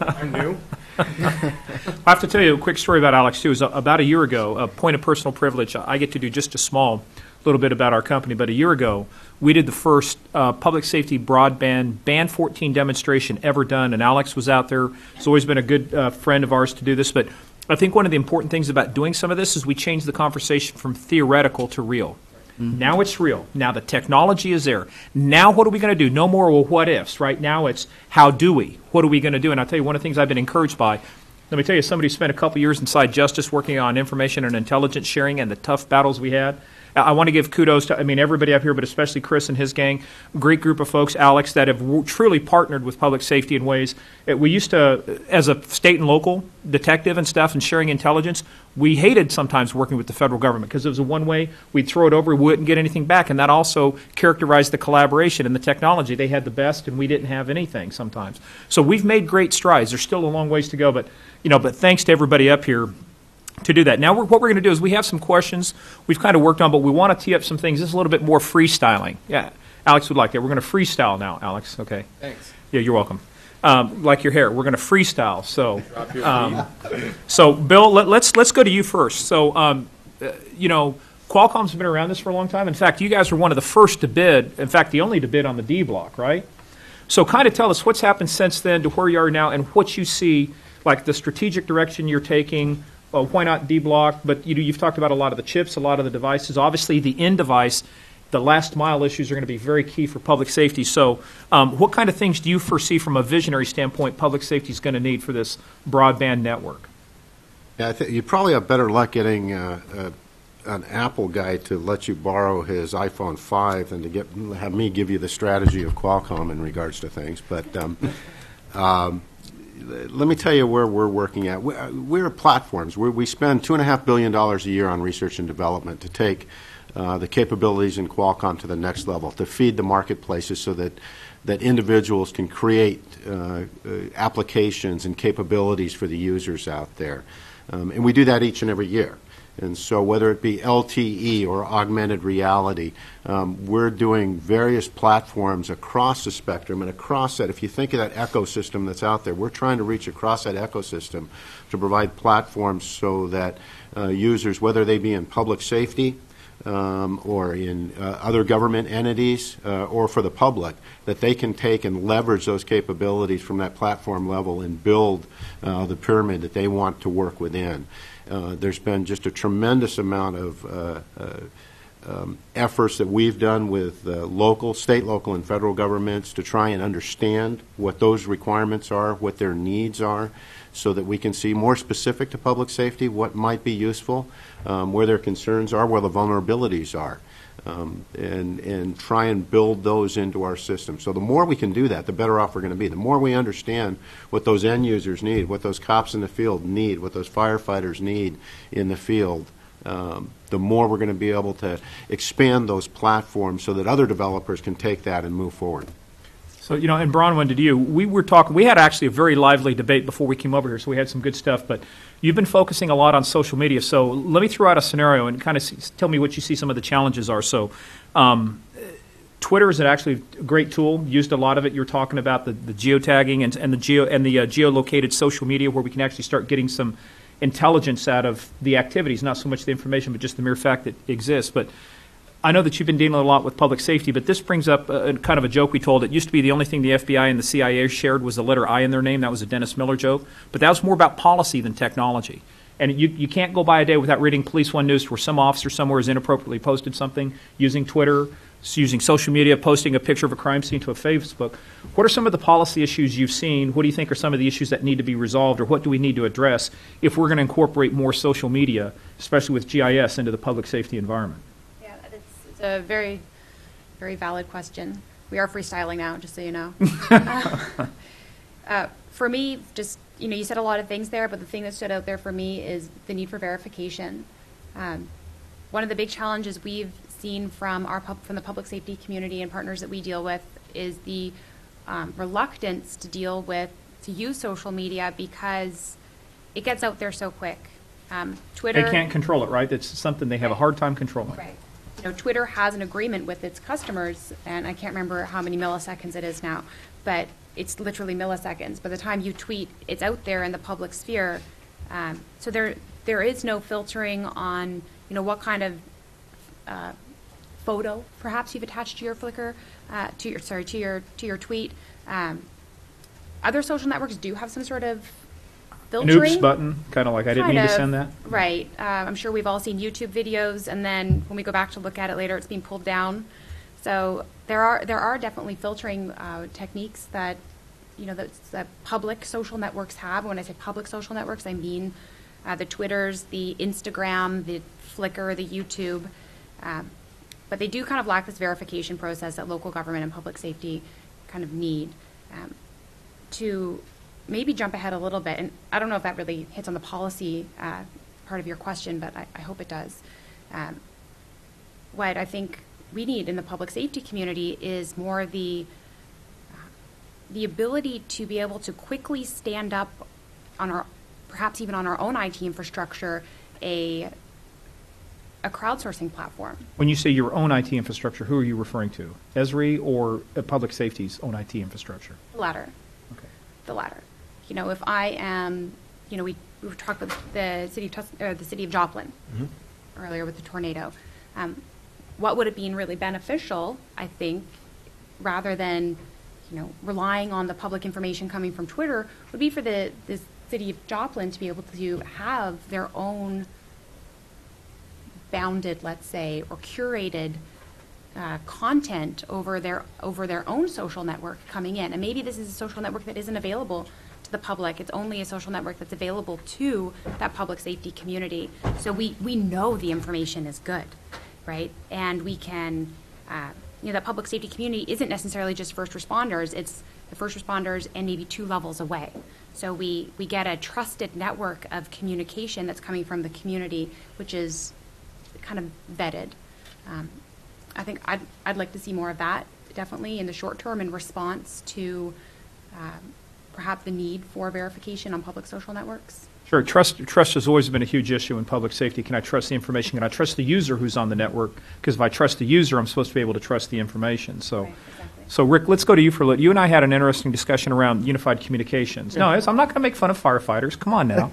I knew. I have to tell you a quick story about Alex, too. It was about a year ago, a point of personal privilege. I get to do just a small little bit about our company, but a year ago, we did the first public safety broadband Band 14 demonstration ever done, and Alex was out there. He's always been a good friend of ours to do this, but I think one of the important things about doing some of this is we changed the conversation from theoretical to real. Mm-hmm. Now it's real. Now the technology is there. Now what are we going to do? No more well, what ifs. Right now it's how do we? What are we going to do? And I'll tell you one of the things I've been encouraged by. Let me tell you, somebody who spent a couple years inside justice working on information and intelligence sharing and the tough battles we had. I want to give kudos to, I mean, everybody up here, but especially Chris and his gang, great group of folks, Alex, that have truly partnered with public safety in ways. We used to, as a state and local detective and stuff and sharing intelligence, we hated sometimes working with the federal government because it was a one-way. We'd throw it over, we wouldn't get anything back, and that also characterized the collaboration and the technology. They had the best, and we didn't have anything sometimes. So we've made great strides. There's still a long ways to go, but, you know, but thanks to everybody up here to do that. Now, what we're going to do is we have some questions we've kind of worked on, but we want to tee up some things. This is a little bit more freestyling. Yeah, Alex would like that. We're going to freestyle now, Alex. Okay. Thanks. Yeah, you're welcome. Like your hair, we're going to freestyle. So, so Bill, let's go to you first. So, you know, Qualcomm's been around this for a long time. In fact, you guys were one of the first to bid. In fact, the only to bid on the D block, right? So, kind of tell us what's happened since then to where you are now, and what you see, like the strategic direction you're taking. Why not D-block? But you've talked about a lot of the chips, a lot of the devices. Obviously, the end device, the last mile issues are going to be very key for public safety. So what kind of things do you foresee from a visionary standpoint public safety is going to need for this broadband network? Yeah, I think you probably have better luck getting an Apple guy to let you borrow his iPhone 5 than to have me give you the strategy of Qualcomm in regards to things. But let me tell you where we're working at. We're platforms. We spend $2.5 billion a year on research and development to take the capabilities in Qualcomm to the next level, to feed the marketplaces so that individuals can create applications and capabilities for the users out there. And we do that each and every year. And so whether it be LTE or augmented reality, we're doing various platforms across the spectrum and across that. If you think of that ecosystem that's out there, we're trying to reach across that ecosystem to provide platforms so that users, whether they be in public safety or in other government entities or for the public, that they can take and leverage those capabilities from that platform level and build the pyramid that they want to work within. There's been just a tremendous amount of efforts that we've done with local, state, local, and federal governments to try and understand what those requirements are, what their needs are, so that we can see more specific to public safety what might be useful, where their concerns are, where the vulnerabilities are, and try and build those into our system. So the more we can do that, the better off we're going to be. The more we understand what those end users need, what those cops in the field need, what those firefighters need in the field, the more we're going to be able to expand those platforms so that other developers can take that and move forward. So, you know, and Bronwyn, to you, we had actually a very lively debate before we came over here, so we had some good stuff, but you've been focusing a lot on social media. So let me throw out a scenario and kind of tell me what you see some of the challenges are. So Twitter is actually a great tool. Used a lot of it. You're talking about the geotagging and the geolocated social media, where we can actually start getting some intelligence out of the activities, not so much the information, but just the mere fact that it exists. But I know that you've been dealing a lot with public safety, but this brings up a kind of a joke we told. It used to be the only thing the FBI and the CIA shared was the letter I in their name. That was a Dennis Miller joke. But that was more about policy than technology. And you can't go by a day without reading Police One News where some officer somewhere has inappropriately posted something using Twitter, using social media, posting a picture of a crime scene to a Facebook. What are some of the policy issues you've seen? What do you think are some of the issues that need to be resolved, or what do we need to address if we're going to incorporate more social media, especially with GIS, into the public safety environment? Yeah, it's a very, very valid question. We are freestyling now, just so you know. For me, just, you know, you said a lot of things there, but the thing that stood out there for me is the need for verification. One of the big challenges we've seen from the public safety community and partners that we deal with is the reluctance to use social media because it gets out there so quick. Twitter, they can't control it, right? That's something they have a hard time controlling. Right. You know, Twitter has an agreement with its customers, and I can't remember how many milliseconds it is now, but it's literally milliseconds. By the time you tweet, it's out there in the public sphere. So there is no filtering on, you know, what kind of photo perhaps you've attached to your Flickr, to your tweet. Other social networks do have some sort of filtering. An oops button, kind of like I didn't mean to send that. Right. I'm sure we've all seen YouTube videos, and then when we go back to look at it later, it's being pulled down. So there are definitely filtering techniques that, you know, that public social networks have. When I say public social networks, I mean the Twitters, the Instagram, the Flickr, the YouTube. But they do kind of lack this verification process that local government and public safety kind of need. To maybe jump ahead a little bit, and I don't know if that really hits on the policy part of your question, but I hope it does. What I think we need in the public safety community is more the ability to be able to quickly stand up on our, perhaps even on our own IT infrastructure, a crowdsourcing platform. When you say your own IT infrastructure, who are you referring to? Esri or public safety's own IT infrastructure? The latter. Okay. The latter. You know, if I am, you know, we were talking about the city of Joplin earlier with the tornado. What would have been really beneficial, I think, rather than, you know, relying on the public information coming from Twitter, would be for the city of Joplin to be able to have their own bounded, let's say, or curated content over their own social network coming in. And maybe this is a social network that isn't available to the public. It's only a social network that's available to that public safety community. So we know the information is good. Right, and we can, you know, that public safety community isn't necessarily just first responders. It's the first responders and maybe two levels away. So we get a trusted network of communication that's coming from the community, which is kind of vetted. I think I'd like to see more of that, definitely in the short term, in response to perhaps the need for verification on public social networks. Sure. Trust has always been a huge issue in public safety. Can I trust the information? Can I trust the user who's on the network? Because if I trust the user, I'm supposed to be able to trust the information. So, right, exactly. So Rick, let's go to you for a little. You and I had an interesting discussion around unified communications. No, I'm not going to make fun of firefighters. Come on now.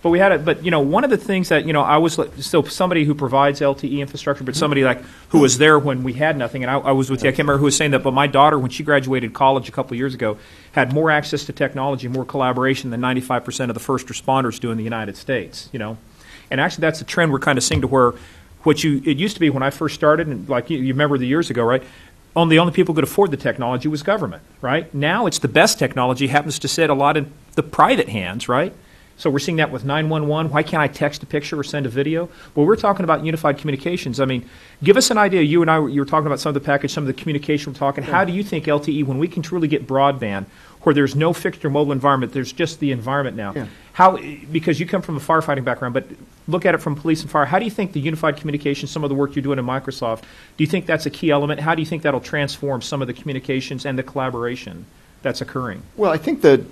But we had it. But, you know, one of the things that, you know, I was still somebody who provides LTE infrastructure, but somebody like who was there when we had nothing. And I was with you. I can't remember who was saying that, but my daughter, when she graduated college a couple of years ago, had more access to technology, more collaboration than 95% of the first responders do in the United States. You know, and actually that's a trend we're kind of seeing to where it used to be when I first started, and like you remember the years ago, right? The only people who could afford the technology was government, right? Now it's the best technology happens to sit a lot in the private hands, right? So we're seeing that with 911. Why can't I text a picture or send a video? Well, we're talking about unified communications. I mean, give us an idea. You and I, you were talking about some of the package, some of the communication we're talking. Yeah. How do you think LTE, when we can truly get broadband, where there's no fixed or mobile environment, there's just the environment now. Yeah. How, because you come from a firefighting background, but look at it from police and fire. How do you think the unified communication, some of the work you're doing in Microsoft, do you think that's a key element? How do you think that'll transform some of the communications and the collaboration that's occurring? Well, I think the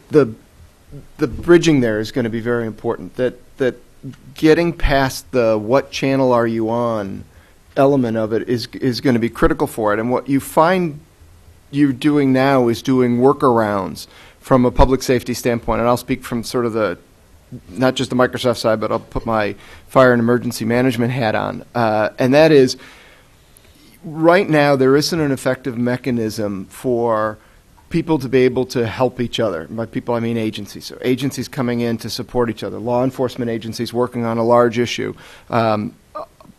bridging there is going to be very important, that getting past the what channel are you on element of it is going to be critical for it. And what you find you're doing now is doing workarounds from a public safety standpoint. And I'll speak from sort of the, not just the Microsoft side, but I'll put my fire and emergency management hat on. And that is, right now there isn't an effective mechanism for people to be able to help each other. By people, I mean agencies. So agencies coming in to support each other, law enforcement agencies working on a large issue,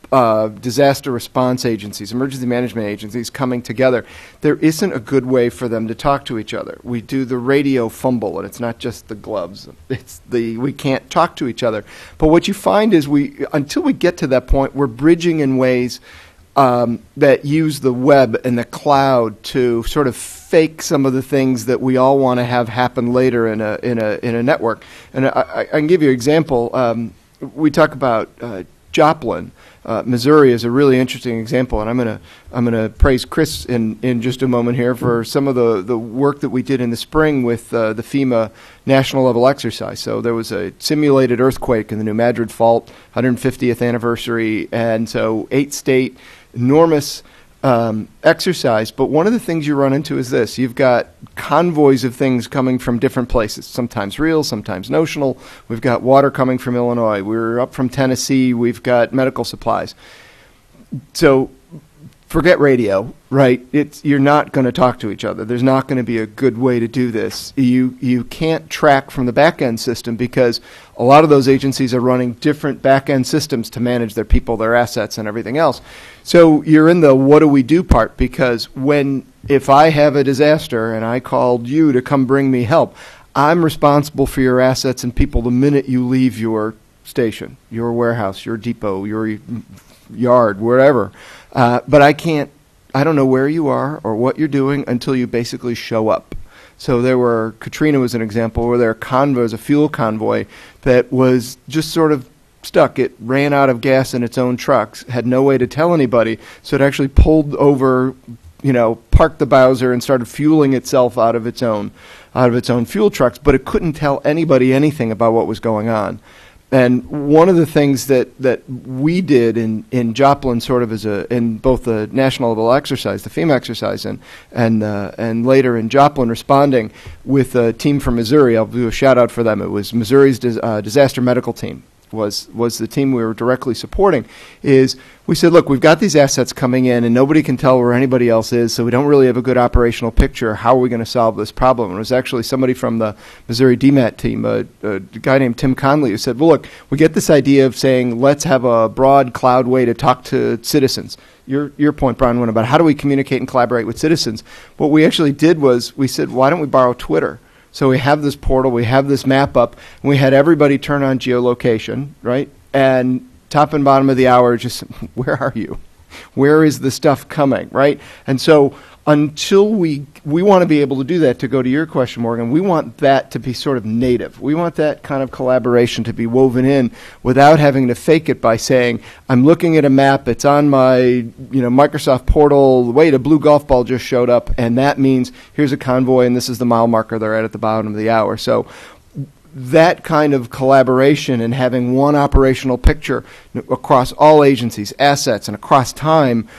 disaster response agencies, emergency management agencies coming together. There isn't a good way for them to talk to each other. We do the radio fumble, and it's not just the gloves. It's the we can't talk to each other. But what you find is we, until we get to that point, we're bridging in ways that use the web and the cloud to sort of fake some of the things that we all want to have happen later in a network. And I can give you an example. We talk about Joplin. Missouri is a really interesting example, and I'm gonna praise Chris in just a moment here for some of the work that we did in the spring with the FEMA national level exercise. So there was a simulated earthquake in the New Madrid Fault, 150th anniversary, and so 8-state enormous exercise. But one of the things you run into is this: you've got convoys of things coming from different places, sometimes real, sometimes notional. We've got water coming from Illinois, we're up from Tennessee, we've got medical supplies. So forget radio, right? It's, you're not going to talk to each other. There's not going to be a good way to do this. You can't track from the back-end system because a lot of those agencies are running different back-end systems to manage their people, their assets, and everything else. So you're in the what do we do part, because if I have a disaster and I called you to come bring me help, I'm responsible for your assets and people the minute you leave your station, your warehouse, your depot, your yard, wherever. But I don't know where you are or what you're doing until you basically show up. So Katrina was an example where there were convoys, a fuel convoy that was just sort of stuck. It ran out of gas in its own trucks, had no way to tell anybody, so it actually pulled over, parked the Bowser and started fueling itself out of its own fuel trucks, but it couldn't tell anybody anything about what was going on. And one of the things that we did in Joplin, sort of in both the national level exercise, the FEMA exercise, and later in Joplin, responding with a team from Missouri. I'll do a shout out for them. It was Missouri's disaster medical team was the team we were directly supporting. We said, look, we've got these assets coming in and nobody can tell where anybody else is, so we don't really have a good operational picture. How are we going to solve this problem? And it was actually somebody from the Missouri DMAT team, a guy named Tim Conley, who said, well, look, we get this idea of saying let's have a broad cloud way to talk to citizens. Your point, Bronwyn, about how do we communicate and collaborate with citizens? What we actually did was we said, why don't we borrow Twitter? So we have this portal, we have this map up, and we had everybody turn on geolocation, right? And top and bottom of the hour, just where are you? Where is the stuff coming, right? And so until we want to be able to do that, to go to your question, Morgan, we want that to be sort of native. We want that kind of collaboration to be woven in without having to fake it by saying, I'm looking at a map, it's on my Microsoft portal, wait, a blue golf ball just showed up, and that means here's a convoy and this is the mile marker they're at the bottom of the hour. So that kind of collaboration and having one operational picture across all agencies, assets, and across time,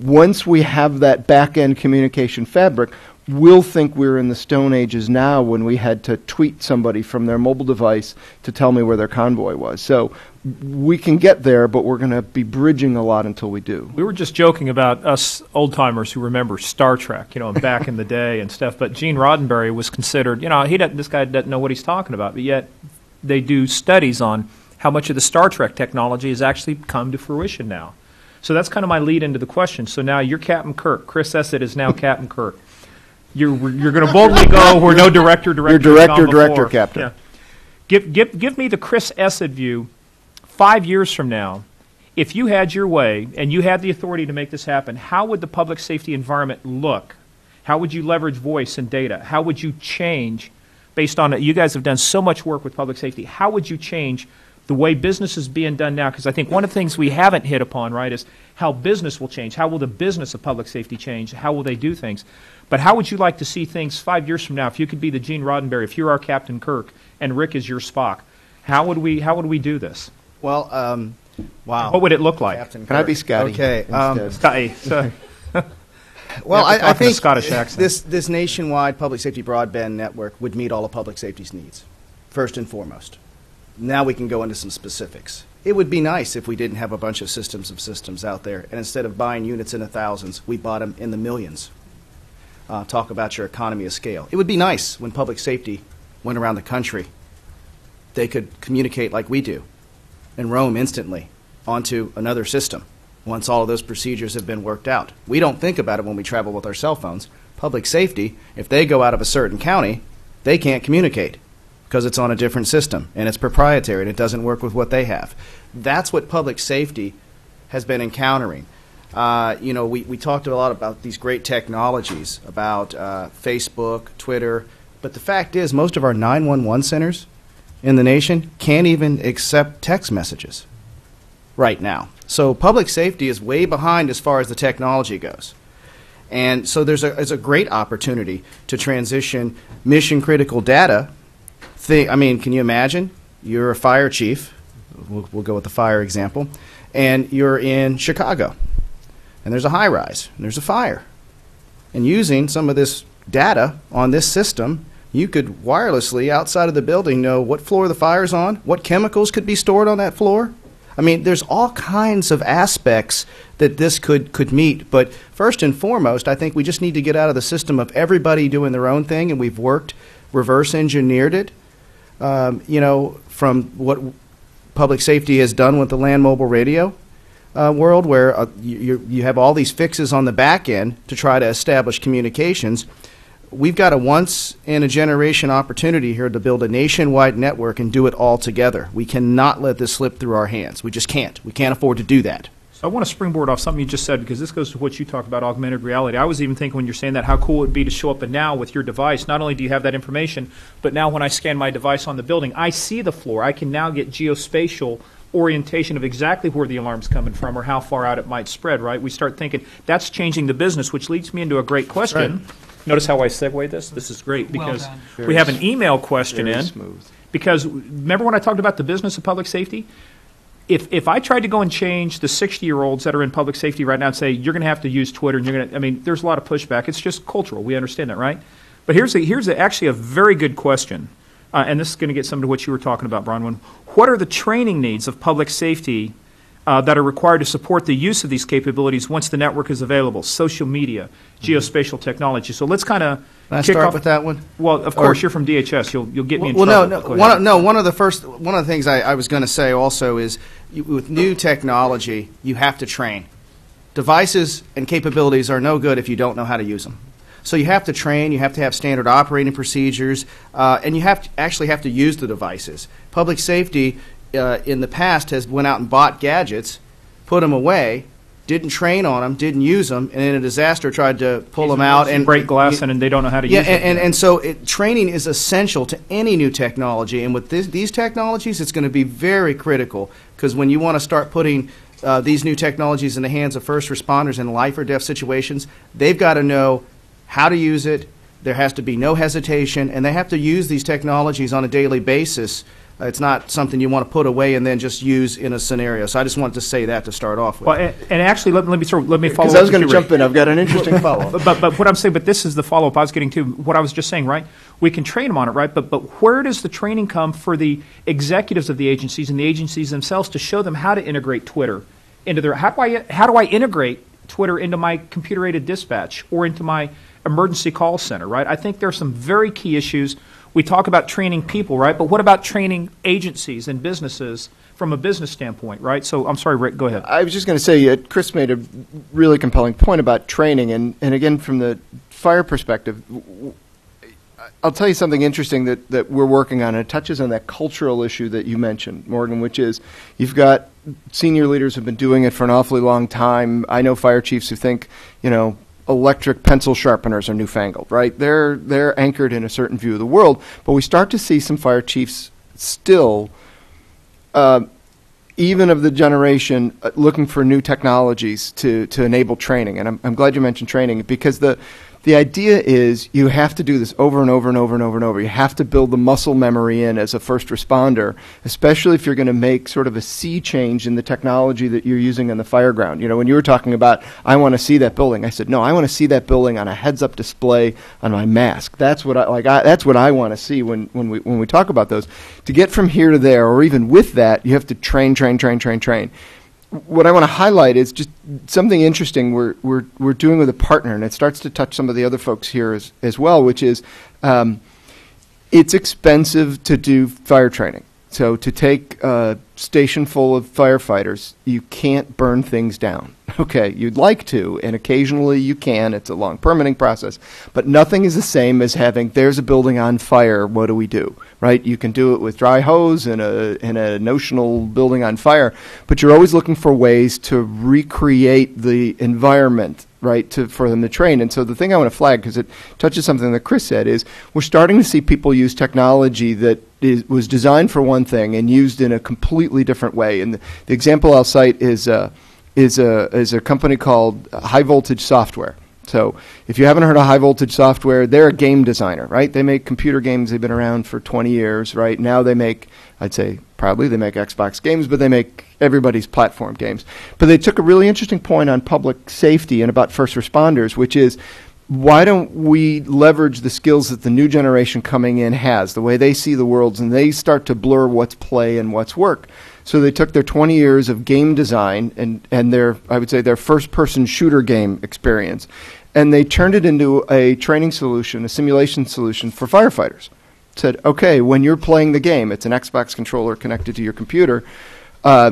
once we have that back-end communication fabric, we'll think we're in the Stone Ages now when we had to tweet somebody from their mobile device to tell me where their convoy was. So we can get there, but we're going to be bridging a lot until we do. We were just joking about us old-timers who remember Star Trek, and back in the day and stuff, but Gene Roddenberry was considered, this guy doesn't know what he's talking about, but yet they do studies on how much of the Star Trek technology has actually come to fruition now. So that's kind of my lead into the question. So now you're Captain Kirk. Chris Essid is now Captain Kirk. You're going to boldly go where no director. Your director, captain. Yeah. Give me the Chris Essid view 5 years from now. If you had your way and you had the authority to make this happen, how would the public safety environment look? How would you leverage voice and data? How would you change based on it? You guys have done so much work with public safety. How would you change the way business is being done now? Because I think one of the things we haven't hit upon, right, is how business will change. How will the business of public safety change? How will they do things? But how would you like to see things 5 years from now? If you could be the Gene Roddenberry, if you're our Captain Kirk, and Rick is your Spock, how would we do this? Well, Wow. What would it look like? Captain Can I be Scotty? Okay. Scotty. Well, I think this nationwide public safety broadband network would meet all of public safety's needs, first and foremost. Now we can go into some specifics. It would be nice if we didn't have a bunch of systems out there, and instead of buying units in the thousands, we bought them in the millions. Talk about your economy of scale. It would be nice when public safety went around the country, they could communicate like we do and roam instantly onto another system once all of those procedures have been worked out. We don't think about it when we travel with our cell phones. Public safety, if they go out of a certain county, they can't communicate because it's on a different system and it's proprietary and it doesn't work with what they have. That's what public safety has been encountering. You know, we talked a lot about these great technologies, about Facebook, Twitter, but the fact is most of our 911 centers in the nation can't even accept text messages right now. So public safety is way behind as far as the technology goes. And so there's a great opportunity to transition mission-critical data. I mean, can you imagine? You're a fire chief. We'll go with the fire example. And you're in Chicago. And there's a high-rise. And there's a fire. And using some of this data on this system, you could wirelessly, outside of the building, know what floor the fire's on, what chemicals could be stored on that floor. I mean, there's all kinds of aspects that this could meet. But first and foremost, I think we just need to get out of the system of everybody doing their own thing, and we've reverse engineered it, you know, from what public safety has done with the land mobile radio world, where you have all these fixes on the back end to try to establish communications. We've got a once-in-a-generation opportunity here to build a nationwide network and do it all together. We cannot let this slip through our hands. We just can't. We can't afford to do that. So I want to springboard off something you just said, because this goes to what you talked about, augmented reality. I was even thinking when you're saying that, how cool it would be to show up and now with your device. Not only do you have that information, but now when I scan my device on the building, I see the floor. I can now get geospatial orientation of exactly where the alarm's coming from or how far out it might spread, right? We start thinking that's changing the business, which leads me into a great question. That's right. Notice how I segue this? This is great because we have an email question in. Smooth. Because remember when I talked about the business of public safety? If I tried to go and change the 60-year-olds that are in public safety right now and say, you're going to have to use Twitter and you're going to, I mean, there's a lot of pushback. It's just cultural. We understand that, right? But here's actually a very good question. And this is going to get some to what you were talking about, Bronwyn. What are the training needs of public safety that are required to support the use of these capabilities once the network is available? Social media, geospatial technology. So let's kind of start off with that one. Well, of course, you're from DHS. You'll get me in trouble. Well, one of the things I was going to say also is with new technology, you have to train. Devices and capabilities are no good if you don't know how to use them. So you have to train, you have to have standard operating procedures, and you actually have to use the devices. Public safety in the past has went out and bought gadgets, put them away, didn't train on them, didn't use them, and in a disaster tried to pull them out and break glass, and they don't know how to use them. And so training is essential to any new technology, and with these technologies, it's going to be very critical, because when you want to start putting these new technologies in the hands of first responders in life or death situations, they've got to know how to use it. There has to be no hesitation, and they have to use these technologies on a daily basis. It's not something you want to put away and then just use in a scenario. So I just wanted to say that to start off with. Well, and actually, let me follow up. Because I was going to jump in. I've got an interesting follow-up. But what I'm saying, but this is the follow-up I was getting to. What I was just saying, right? We can train them on it, right? But where does the training come for the executives of the agencies and the agencies themselves to show them how to integrate Twitter into their? How do I integrate Twitter into my computer-aided dispatch or into my emergency call center, right? I think there are some very key issues. We talk about training people, right? But what about training agencies and businesses from a business standpoint, right? So I'm sorry, Rick, go ahead. I was just going to say, Chris made a really compelling point about training. And again, from the fire perspective, I'll tell you something interesting that we're working on, and it touches on that cultural issue that you mentioned, Morgan, which is you've got senior leaders have been doing it for an awfully long time. I know fire chiefs who think, you know, electric pencil sharpeners are newfangled, right? They're anchored in a certain view of the world, but we start to see some fire chiefs still, even of the generation, looking for new technologies to enable training. And I'm glad you mentioned training, because the The idea is you have to do this over and over and over and over and over. You have to build the muscle memory in as a first responder, especially if you're going to make sort of a sea change in the technology that you're using on the fireground. You know, when you were talking about, I want to see that building, I said, no, I want to see that building on a heads-up display on my mask. That's what I like. That's what I want to see when we talk about those. To get from here to there, or even with that, you have to train. What I want to highlight is just something interesting we're doing with a partner, and it starts to touch some of the other folks here as well, which is it's expensive to do fire training. So to take a station full of firefighters, you can't burn things down. Okay, you'd like to, and occasionally you can. It's a long permitting process. But nothing is the same as having, there's a building on fire, what do we do? Right? You can do it with dry hose and a notional building on fire, but you're always looking for ways to recreate the environment, right, for them to train. And so the thing I want to flag, because it touches something that Chris said, is we're starting to see people use technology that was designed for one thing and used in a completely different way. And the example I'll cite is a company called High Voltage Software. So if you haven't heard of High Voltage Software, they're a game designer, right? They make computer games. They've been around for 20 years, right? Now they make, I'd say proudly, they make Xbox games, but they make everybody's platform games. But they took a really interesting point on public safety and about first responders, which is, why don't we leverage the skills that the new generation coming in has, the way they see the worlds, and they start to blur what's play and what's work. So they took their 20 years of game design and their, I would say, their first-person shooter game experience, and they turned it into a training solution, a simulation solution for firefighters. Said, okay, when you're playing the game, it's an Xbox controller connected to your computer,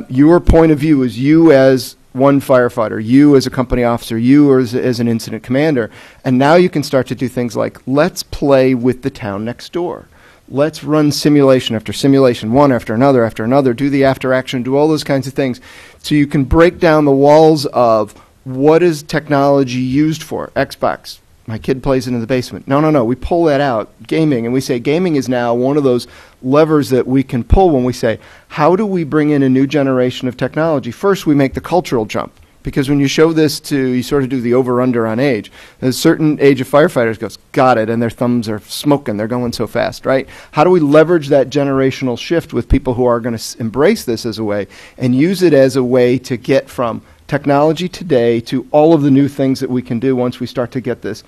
your point of view is you as one firefighter, you as a company officer, you as an incident commander, and now you can start to do things like, let's play with the town next door. Let's run simulation after simulation, one after another, do the after action, do all those kinds of things. So you can break down the walls of what is technology used for. Xbox, my kid plays it in the basement. No, we pull that out, gaming, and we say gaming is now one of those levers that we can pull when we say, how do we bring in a new generation of technology? First, we make the cultural jump. Because when you show this you sort of do the over-under on age. A certain age of firefighters goes, got it, and their thumbs are smoking. They're going so fast, right? How do we leverage that generational shift with people who are going to embrace this as a way and use it as a way to get from technology today to all of the new things that we can do once we start to get this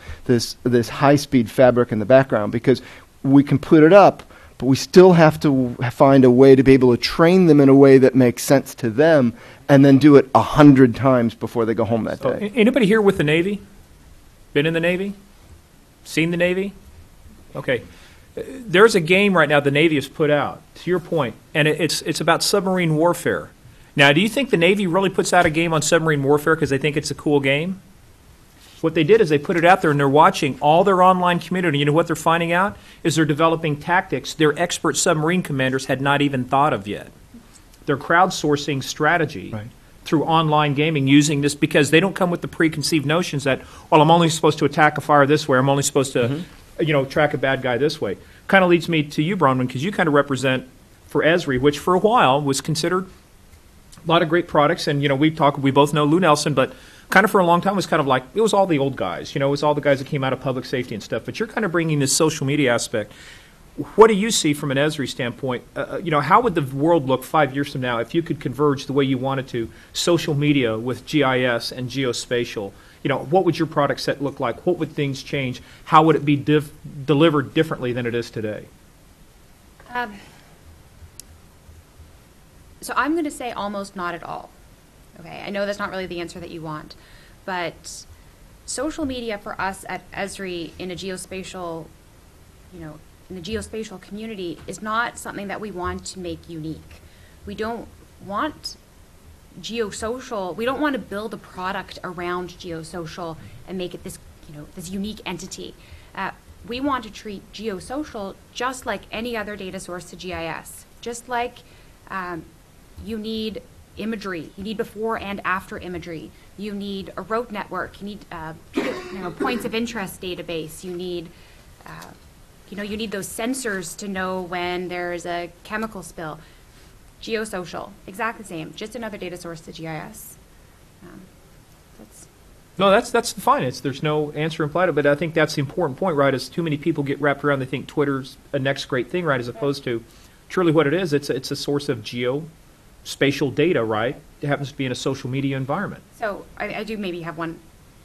high-speed fabric in the background? Because we can put it up, but we still have to find a way to be able to train them in a way that makes sense to them, and then do it 100 times before they go home that day. Anybody here with the Navy? Been in the Navy? Seen the Navy? Okay. There's a game right now the Navy has put out, to your point, and it's about submarine warfare. Now, do you think the Navy really puts out a game on submarine warfare because they think it's a cool game? What they did is they put it out there, and they're watching all their online community. You know what they're finding out? Is they're developing tactics their expert submarine commanders had not even thought of yet. They're crowdsourcing strategy right through online gaming using this, because they don't come with the preconceived notions that, well, I'm only supposed to attack a fire this way. I'm only supposed to, track a bad guy this way. Kind of leads me to you, Bronwyn, because you kind of represent for Esri, which for a while was considered a lot of great products. And, we both know Lou Nelson, but kind of for a long time, it was kind of like, it was all the old guys. It was all the guys that came out of public safety and stuff. But you're kind of bringing this social media aspect. What do you see from an Esri standpoint? How would the world look 5 years from now if you could converge the way you wanted to, social media with GIS and geospatial? What would your product set look like? What would things change? How would it be delivered differently than it is today? So I'm going to say almost not at all. Okay, I know that's not really the answer that you want, but social media for us at Esri in the geospatial community is not something that we want to make unique. We don't want geosocial. We don't want to build a product around geosocial and make it this, this unique entity. We want to treat geosocial just like any other data source to GIS, just like you need imagery. You need before and after imagery. You need a road network. You need points of interest database. You need you need those sensors to know when there's a chemical spill. Geosocial, exactly the same, just another data source to GIS. That's No, that's fine. There's no answer implied, but I think that's the important point, right, is too many people get wrapped around, they think Twitter's a next great thing, right, as opposed to truly what it is. It's a source of geospatial data, right? It happens to be in a social media environment. So I do maybe have one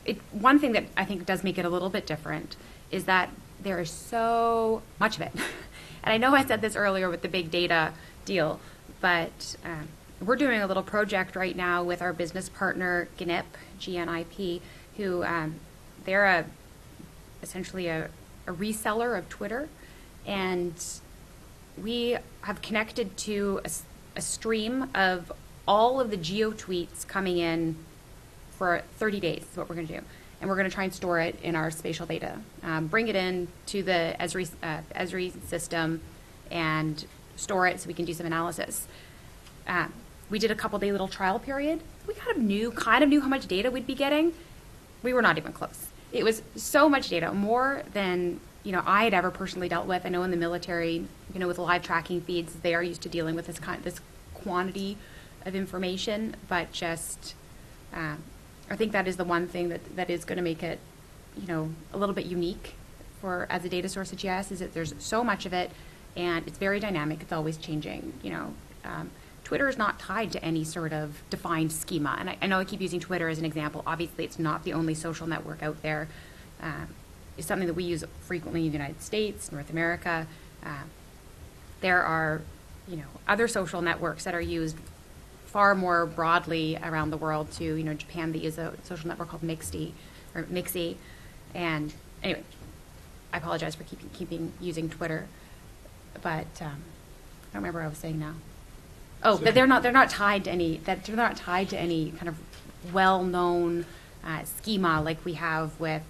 thing that I think does make it a little bit different is that there is so much of it. And I know I said this earlier with the big data deal, but we're doing a little project right now with our business partner, GNIP, G-N-I-P, who they're essentially a reseller of Twitter. And we have connected to a stream of all of the geo tweets coming in for 30 days is what we're going to do. And we're going to try and store it in our spatial data, bring it in to the Esri system and store it so we can do some analysis. We did a couple-day little trial period. We kind of knew how much data we'd be getting. We were not even close. It was so much data, more than I had ever personally dealt with. I know in the military, with live tracking feeds, they are used to dealing with this quantity of information, but just I think that is the one thing that is going to make it, a little bit unique as a data source at GIS is that there's so much of it, and it's very dynamic. It's always changing. Twitter is not tied to any sort of defined schema, and I know I keep using Twitter as an example. Obviously, it's not the only social network out there. It's something that we use frequently in the United States, North America. There are, other social networks that are used far more broadly around the world too. Japan, they use a social network called Mixi. And anyway, I apologize for keeping using Twitter, but I don't remember what I was saying now. Oh, but they're not tied to any kind of well-known schema like we have with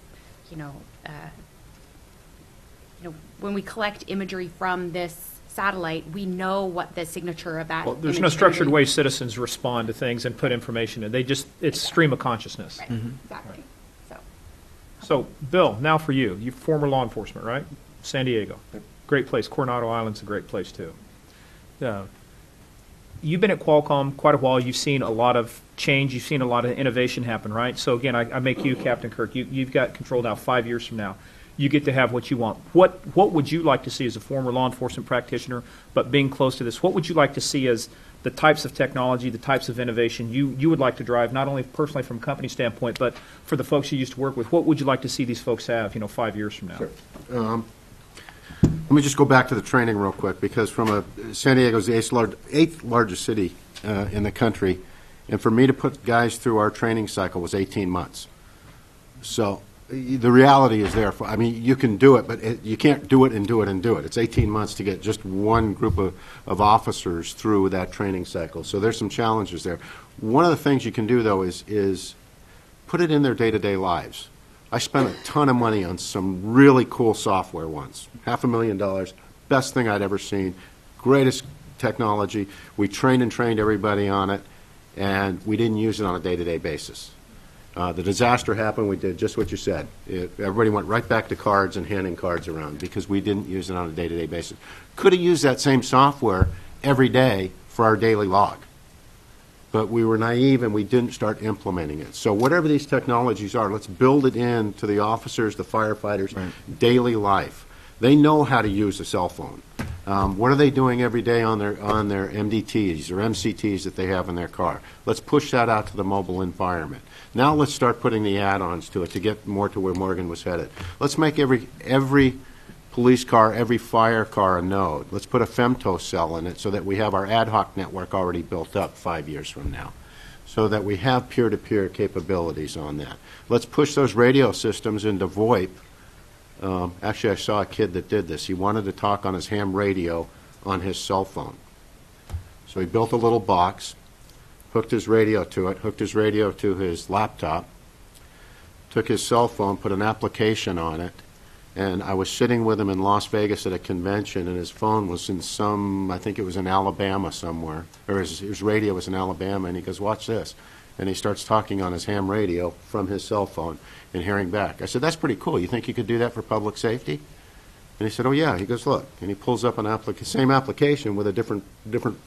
when we collect imagery from this satellite, we know what the signature of that. Well, there's no structured way citizens respond to things and put information in. They just, it's exactly. Stream of consciousness. Right. Mm-hmm. Exactly. Right. So, Bill, now for you. You're former law enforcement, right? San Diego, great place. Coronado Island's a great place too. You've been at Qualcomm quite a while. You've seen a lot of change. You've seen a lot of innovation happen, right? So again, I make you Captain Kirk. You've got control now. 5 years from now, you get to have what you want. What would you like to see as a former law enforcement practitioner, but being close to this, what would you like to see as the types of technology, the types of innovation you would like to drive, not only personally from a company standpoint, but for the folks you used to work with? What would you like to see these folks have, 5 years from now? Sure. Let me just go back to the training real quick, because San Diego's the eighth largest city in the country, and for me to put guys through our training cycle was 18 months. So the reality is there. I mean, you can do it, but you can't do it and do it and do it. It's 18 months to get just one group of officers through that training cycle. So there's some challenges there. One of the things you can do, though, is put it in their day-to-day lives. I spent a ton of money on some really cool software once, $500,000, best thing I'd ever seen, greatest technology. We trained and trained everybody on it, and we didn't use it on a day-to-day basis. The disaster happened. We did just what you said. Everybody went right back to cards and handing cards around because we didn't use it on a day-to-day basis. Could have used that same software every day for our daily log, but we were naive and we didn't start implementing it. So whatever these technologies are, let's build it in to the officers, the firefighters, right, daily life. They know how to use a cell phone. What are they doing every day on their MDTs or MCTs that they have in their car? Let's push that out to the mobile environment. Now let's start putting the add-ons to it to get more to where Morgan was headed. Let's make every police car, every fire car a node. Let's put a femto cell in it so that we have our ad hoc network already built up 5 years from now, so that we have peer-to-peer capabilities on that. Let's push those radio systems into VoIP. Actually, I saw a kid that did this. He wanted to talk on his ham radio on his cell phone. So he built a little box, hooked his radio to it, hooked his radio to his laptop, took his cell phone, put an application on it, and I was sitting with him in Las Vegas at a convention, and his phone was in I think it was in Alabama somewhere, or his radio was in Alabama, and he goes, "Watch this." And he starts talking on his ham radio from his cell phone and hearing back. I said, "That's pretty cool. You think you could do that for public safety?" And he said, "Oh, yeah." He goes, "Look." And he pulls up an same application with a different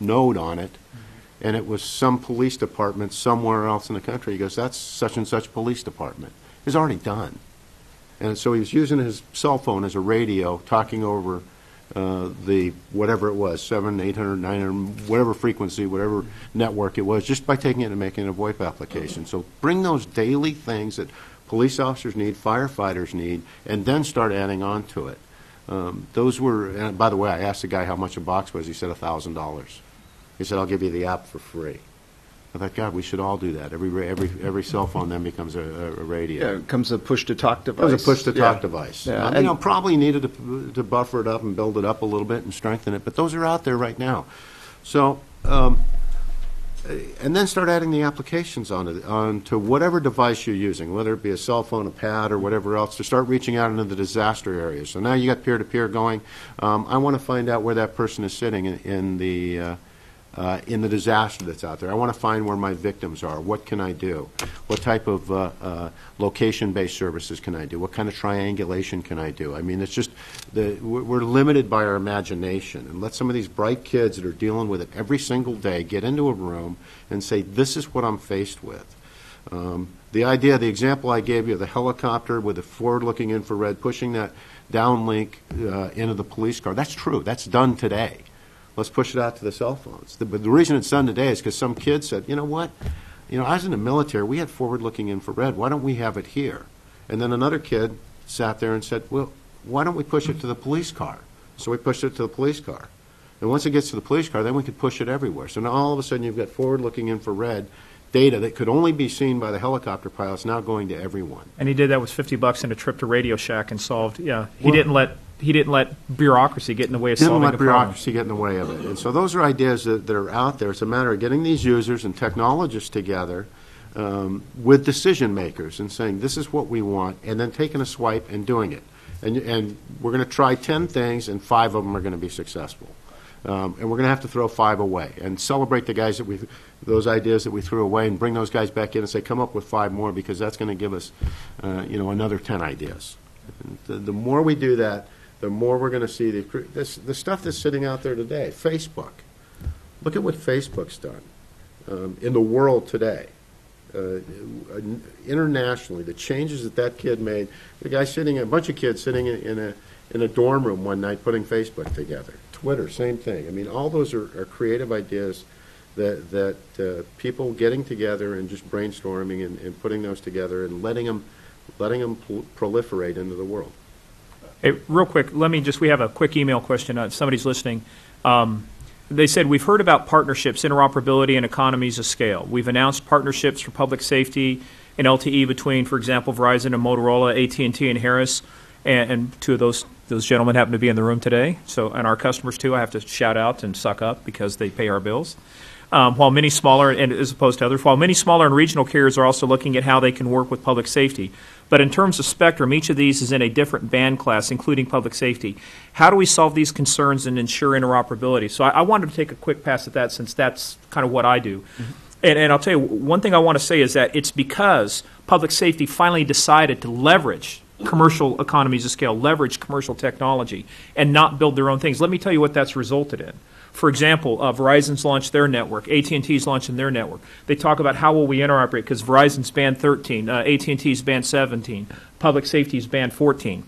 node on it, and it was some police department somewhere else in the country. He goes, that's such and such police department. It's already done. And so he was using his cell phone as a radio, talking over the whatever it was, 700, 800, 900, whatever frequency, whatever network it was, just by taking it and making it a VoIP application. So bring those daily things that police officers need, firefighters need, and then start adding on to it. Those were, and by the way, I asked the guy how much a box was. He said $1,000. He said, I'll give you the app for free. I thought, God, we should all do that. Every cell phone then becomes a radio. Yeah, it becomes a push-to-talk device. It was a push-to-talk device. Yeah. And, you know, probably needed to buffer it up and build it up a little bit and strengthen it, but those are out there right now. So, and then start adding the applications onto whatever device you're using, whether it be a cell phone, a pad, or whatever else, to start reaching out into the disaster areas. So now you got peer-to-peer going. I want to find out where that person is sitting in the disaster that's out there. I want to find where my victims are. What can I do? What type of location-based services can I do? What kind of triangulation can I do? I mean, it's just we're limited by our imagination. And let some of these bright kids that are dealing with it every single day get into a room and say, this is what I'm faced with. The idea, the example I gave you of the helicopter with the forward-looking infrared pushing that downlink into the police car, that's true. That's done today. Let's push it out to the cell phones. But the reason it's done today is because some kid said, you know what? You know, I was in the military. We had forward-looking infrared. Why don't we have it here? And then another kid sat there and said, well, why don't we push it to the police car? So we pushed it to the police car. And once it gets to the police car, then we could push it everywhere. So now all of a sudden you've got forward-looking infrared data that could only be seen by the helicopter pilots now going to everyone. And he did that with $50 and a trip to Radio Shack and solved, yeah. He didn't let bureaucracy get in the way of solving the problem. Didn't let bureaucracy get in the way of it. And so those are ideas that are out there. It's a matter of getting these users and technologists together with decision makers and saying, this is what we want, and then taking a swipe and doing it. And we're going to try 10 things, and 5 of them are going to be successful. And we're going to have to throw 5 away and celebrate the guys that those ideas that we threw away, and bring those guys back in and say, come up with 5 more, because that's going to give us, you know, another 10 ideas. And the more we do that, the more we're going to see the stuff that's sitting out there today. Facebook. Look at what Facebook's done in the world today. Internationally, the changes that kid made. The guy sitting, a bunch of kids sitting in a dorm room one night putting Facebook together. Twitter, same thing. I mean, all those are creative ideas that people getting together and just brainstorming and putting those together and letting them proliferate into the world. Hey, real quick, we have a quick email question. If somebody's listening. They said, we've heard about partnerships, interoperability, and economies of scale. We've announced partnerships for public safety and LTE between, for example, Verizon and Motorola, AT&T and Harris, and two of those gentlemen happen to be in the room today. So, and our customers, too, I have to shout out and suck up because they pay our bills. While many smaller, and as opposed to others, while many smaller and regional carriers are also looking at how they can work with public safety. But in terms of spectrum, each of these is in a different band class, including public safety. How do we solve these concerns and ensure interoperability? So I wanted to take a quick pass at that, since that's kind of what I do. Mm-hmm. And I'll tell you, one thing I want to say is that it's because public safety finally decided to leverage commercial economies of scale, leverage commercial technology, and not build their own things. Let me tell you what that's resulted in. For example, Verizon's launched their network. AT&T's launching their network. They talk about how will we interoperate, because Verizon's Band 13, AT&T's Band 17, public safety's Band 14.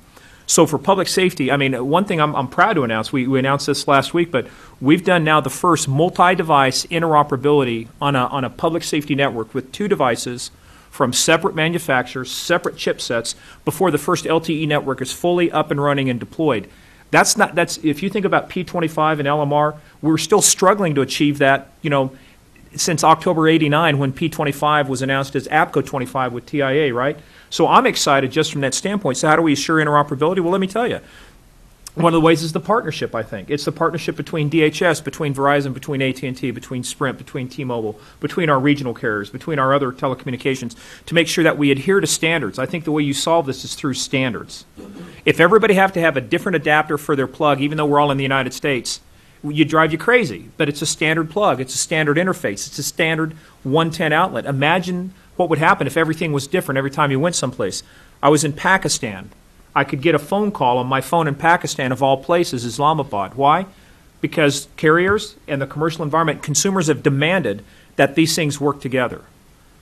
So for public safety, I mean, one thing I'm proud to announce, we announced this last week, but we've done now the first multi-device interoperability on a public safety network with 2 devices from separate manufacturers, separate chipsets, before the first LTE network is fully up and running and deployed. That's if you think about P25 and LMR, we're still struggling to achieve that, you know, since October 89 when P25 was announced as APCO 25 with TIA, right? So I'm excited just from that standpoint. So how do we assure interoperability? Well, let me tell you. One of the ways is the partnership, I think. It's the partnership between DHS, between Verizon, between AT&T, between Sprint, between T-Mobile, between our regional carriers, between our other telecommunications, to make sure that we adhere to standards. I think the way you solve this is through standards. If everybody have to have a different adapter for their plug, even though we're all in the United States, you drive you crazy. But it's a standard plug. It's a standard interface. It's a standard 110 outlet. Imagine what would happen if everything was different every time you went someplace. I was in Pakistan. I could get a phone call on my phone in Pakistan, of all places, Islamabad. Why? because carriers and the commercial environment, consumers have demanded that these things work together.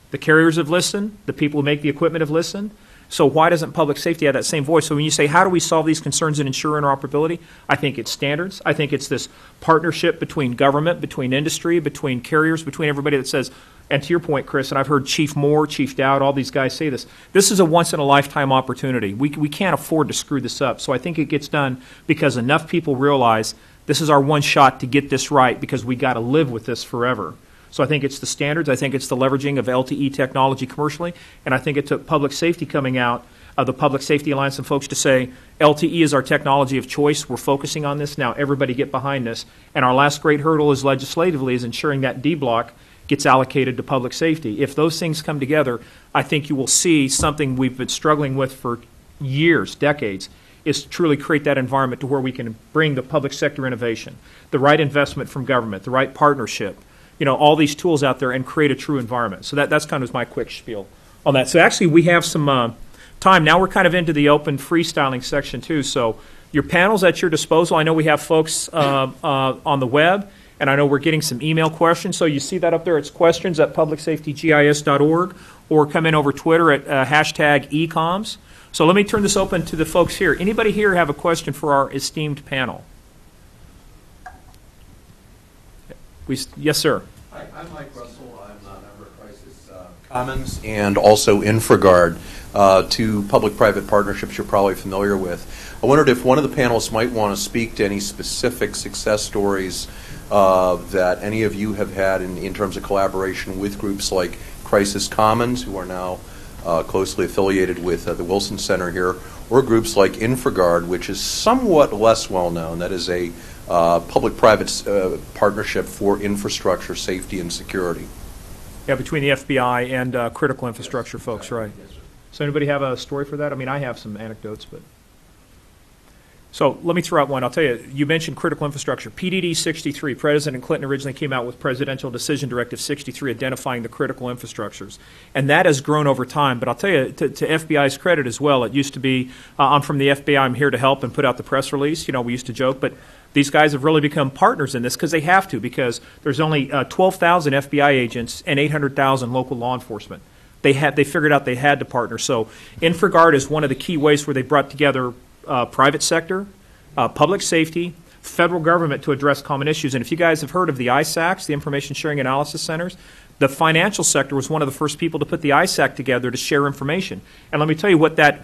The carriers have listened. The people who make the equipment have listened. So why doesn't public safety have that same voice? So when you say, how do we solve these concerns and ensure interoperability, I think it's standards. I think it's this partnership between government, between industry, between carriers, between everybody that says, and to your point, Chris, and I've heard Chief Moore, Chief Dowd, all these guys say this, this is a once-in-a-lifetime opportunity. We can't afford to screw this up. So I think it gets done because enough people realize this is our one shot to get this right because we got to live with this forever. So I think it's the standards, I think it's the leveraging of LTE technology commercially, and I think it took public safety coming out of the Public Safety Alliance and folks to say, LTE is our technology of choice, we're focusing on this, now everybody get behind this. And our last great hurdle is legislatively is ensuring that D block gets allocated to public safety. If those things come together, I think you will see something we've been struggling with for years, decades, is to truly create that environment to where we can bring the public sector innovation, the right investment from government, the right partnership, you know, all these tools out there and create a true environment. So that's kind of my quick spiel on that. So actually we have some time. Now we're kind of into the open freestyling section too. So your panel's at your disposal. I know we have folks on the web, and I know we're getting some email questions. So you see that up there. It's questions@publicsafetygis.org, or come in over Twitter at #ecoms. So let me turn this open to the folks here. Anybody here have a question for our esteemed panel? Yes, sir. Hi, I'm Mike Russell. I'm a member of Crisis Commons and also InfraGard, two public-private partnerships you're probably familiar with. I wondered if one of the panelists might want to speak to any specific success stories that any of you have had in terms of collaboration with groups like Crisis Commons, who are now closely affiliated with the Wilson Center here, or groups like InfraGard, which is somewhat less well-known. That is a public-private partnership for infrastructure, safety, and security. Yeah, between the FBI and critical infrastructure folks, right? Yes, so anybody have a story for that? I mean, I have some anecdotes, but. So let me throw out one. I'll tell you, you mentioned critical infrastructure. PDD 63, President Clinton originally came out with Presidential Decision Directive 63 identifying the critical infrastructures. And that has grown over time. But I'll tell you, to FBI's credit as well, it used to be, I'm from the FBI, I'm here to help, and put out the press release. You know, we used to joke, but these guys have really become partners in this because they have to, because there's only 12,000 FBI agents and 800,000 local law enforcement. They figured out they had to partner. So InfraGard is one of the key ways where they brought together private sector, public safety, federal government to address common issues. And if you guys have heard of the ISACs, the Information Sharing Analysis Centers, the financial sector was one of the first people to put the ISAC together to share information. And let me tell you what that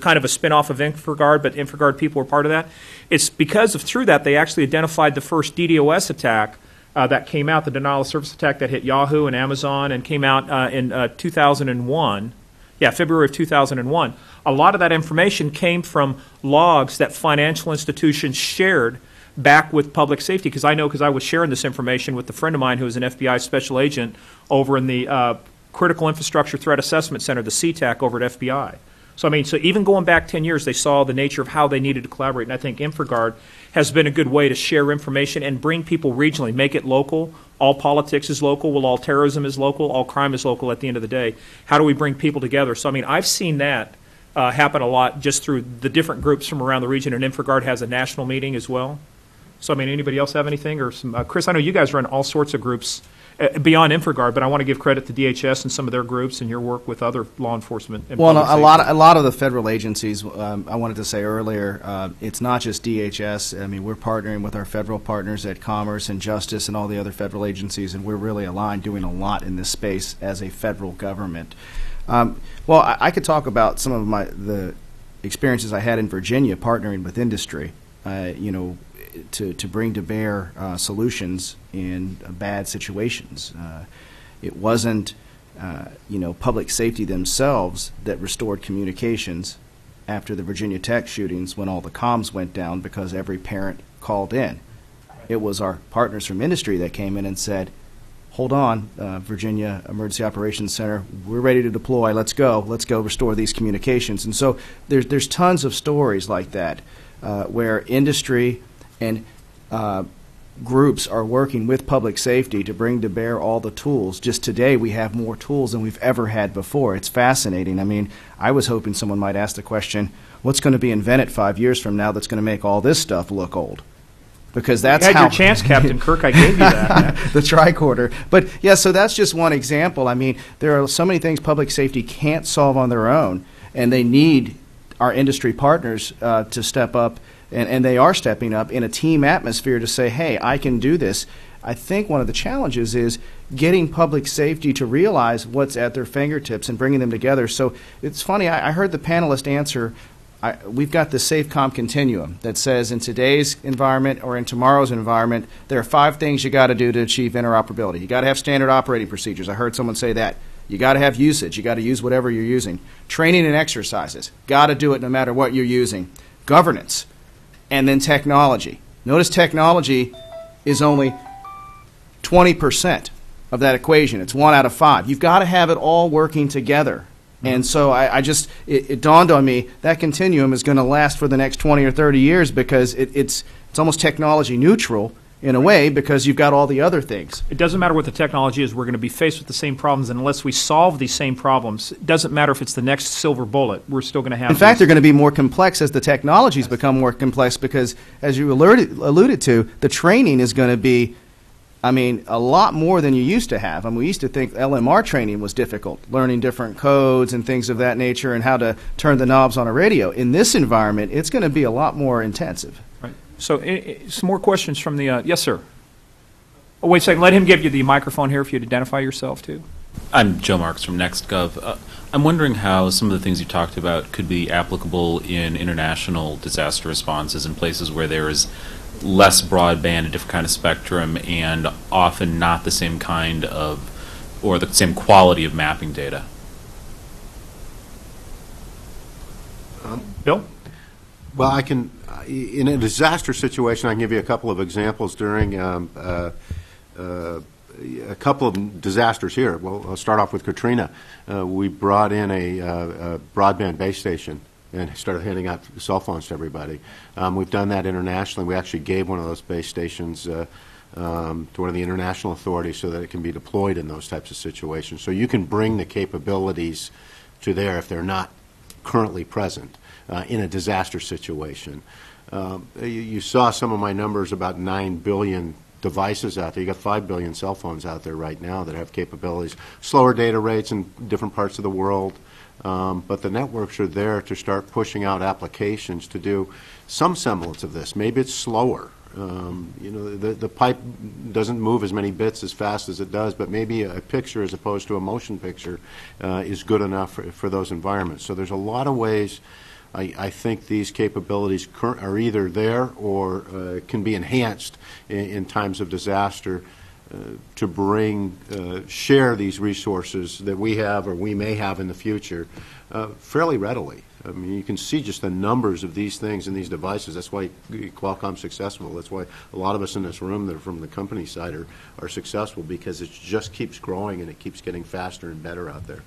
kind of a spin-off of InfraGard, but InfraGard people were part of that. It's because of through that they actually identified the first DDoS attack that came out, the denial of service attack that hit Yahoo and Amazon and came out in 2001. Yeah, February of 2001. A lot of that information came from logs that financial institutions shared back with public safety, because I know, because I was sharing this information with a friend of mine who was an FBI special agent over in the Critical Infrastructure Threat Assessment Center, the CTAC, over at FBI. So, I mean, so even going back 10 years, they saw the nature of how they needed to collaborate, and I think InfraGard has been a good way to share information and bring people regionally, make it local. All politics is local. Well, all terrorism is local. All crime is local at the end of the day. How do we bring people together? So, I mean, I've seen that happen a lot just through the different groups from around the region, and InfraGard has a national meeting as well. So, I mean, anybody else have anything? Or some, Chris, I know you guys run all sorts of groups beyond InfraGard, but I want to give credit to DHS and some of their groups and your work with other law enforcement. And well, a lot of the federal agencies, I wanted to say earlier, it's not just DHS. I mean, we're partnering with our federal partners at Commerce and Justice and all the other federal agencies, and we're really aligned doing a lot in this space as a federal government. Well, I could talk about some of the experiences I had in Virginia partnering with industry, you know, to bring to bear solutions in bad situations. It wasn't, you know, public safety themselves that restored communications after the Virginia Tech shootings when all the comms went down because every parent called in. It was our partners from industry that came in and said, hold on, Virginia Emergency Operations Center, we're ready to deploy, let's go restore these communications. And so there's tons of stories like that where industry and groups are working with public safety to bring to bear all the tools. Just today we have more tools than we've ever had before. It's fascinating. I mean, I was hoping someone might ask the question, what's going to be invented 5 years from now that's going to make all this stuff look old? because that's how you had your chance, Captain Kirk. I gave you that. The tricorder. But, yeah, so that's just one example. I mean, there are so many things public safety can't solve on their own, and they need our industry partners to step up, and they are stepping up in a team atmosphere to say, hey, I can do this. I think one of the challenges is getting public safety to realize what's at their fingertips and bringing them together. So it's funny, I heard the panelist answer, we've got the SafeCom continuum that says in today's environment or in tomorrow's environment, there are 5 things you got to do to achieve interoperability. You got to have standard operating procedures. I heard someone say that. You got to have usage. You got to use whatever you're using. Training and exercises. Got to do it no matter what you're using. Governance. And then technology. Notice technology is only 20% of that equation. It's 1 out of 5. You've got to have it all working together. And so it dawned on me that continuum is going to last for the next 20 or 30 years because it's almost technology neutral in a way because you've got all the other things. It doesn't matter what the technology is. We're going to be faced with the same problems, and unless we solve these same problems, it doesn't matter if it's the next silver bullet. We're still going to have. In fact, they're going to be more complex as the technologies become more complex because, as you alluded to, the training is going to be, I mean, a lot more than you used to have. I mean, we used to think LMR training was difficult, learning different codes and things of that nature and how to turn the knobs on a radio. In this environment, it's going to be a lot more intensive. Right. So some more questions from the yes, sir. Oh, wait a second. Let him give you the microphone here if you'd identify yourself, too. I'm Joe Marks from NextGov. I'm wondering how some of the things you talked about could be applicable in international disaster responses in places where there is less broadband, a different kind of spectrum, and often not the same kind of or the same quality of mapping data. Bill? Well, I can, in a disaster situation, I can give you a couple of examples during a couple of disasters here. Well, I'll start off with Katrina. We brought in a broadband base station and started handing out cell phones to everybody. We've done that internationally. We actually gave one of those base stations to one of the international authorities so that it can be deployed in those types of situations. So you can bring the capabilities to there if they're not currently present in a disaster situation. You saw some of my numbers about 9 billion devices out there. You've got 5 billion cell phones out there right now that have capabilities. Slower data rates in different parts of the world. But the networks are there to start pushing out applications to do some semblance of this. Maybe it's slower. You know, the pipe doesn't move as many bits as fast as it does, but maybe a picture as opposed to a motion picture is good enough for those environments. So there's a lot of ways I think these capabilities are either there or can be enhanced in times of disaster. To bring, share these resources that we have or we may have in the future fairly readily. I mean, you can see just the numbers of these things and these devices. That's why Qualcomm's successful. That's why a lot of us in this room that are from the company side are successful because it just keeps growing and it keeps getting faster and better out there.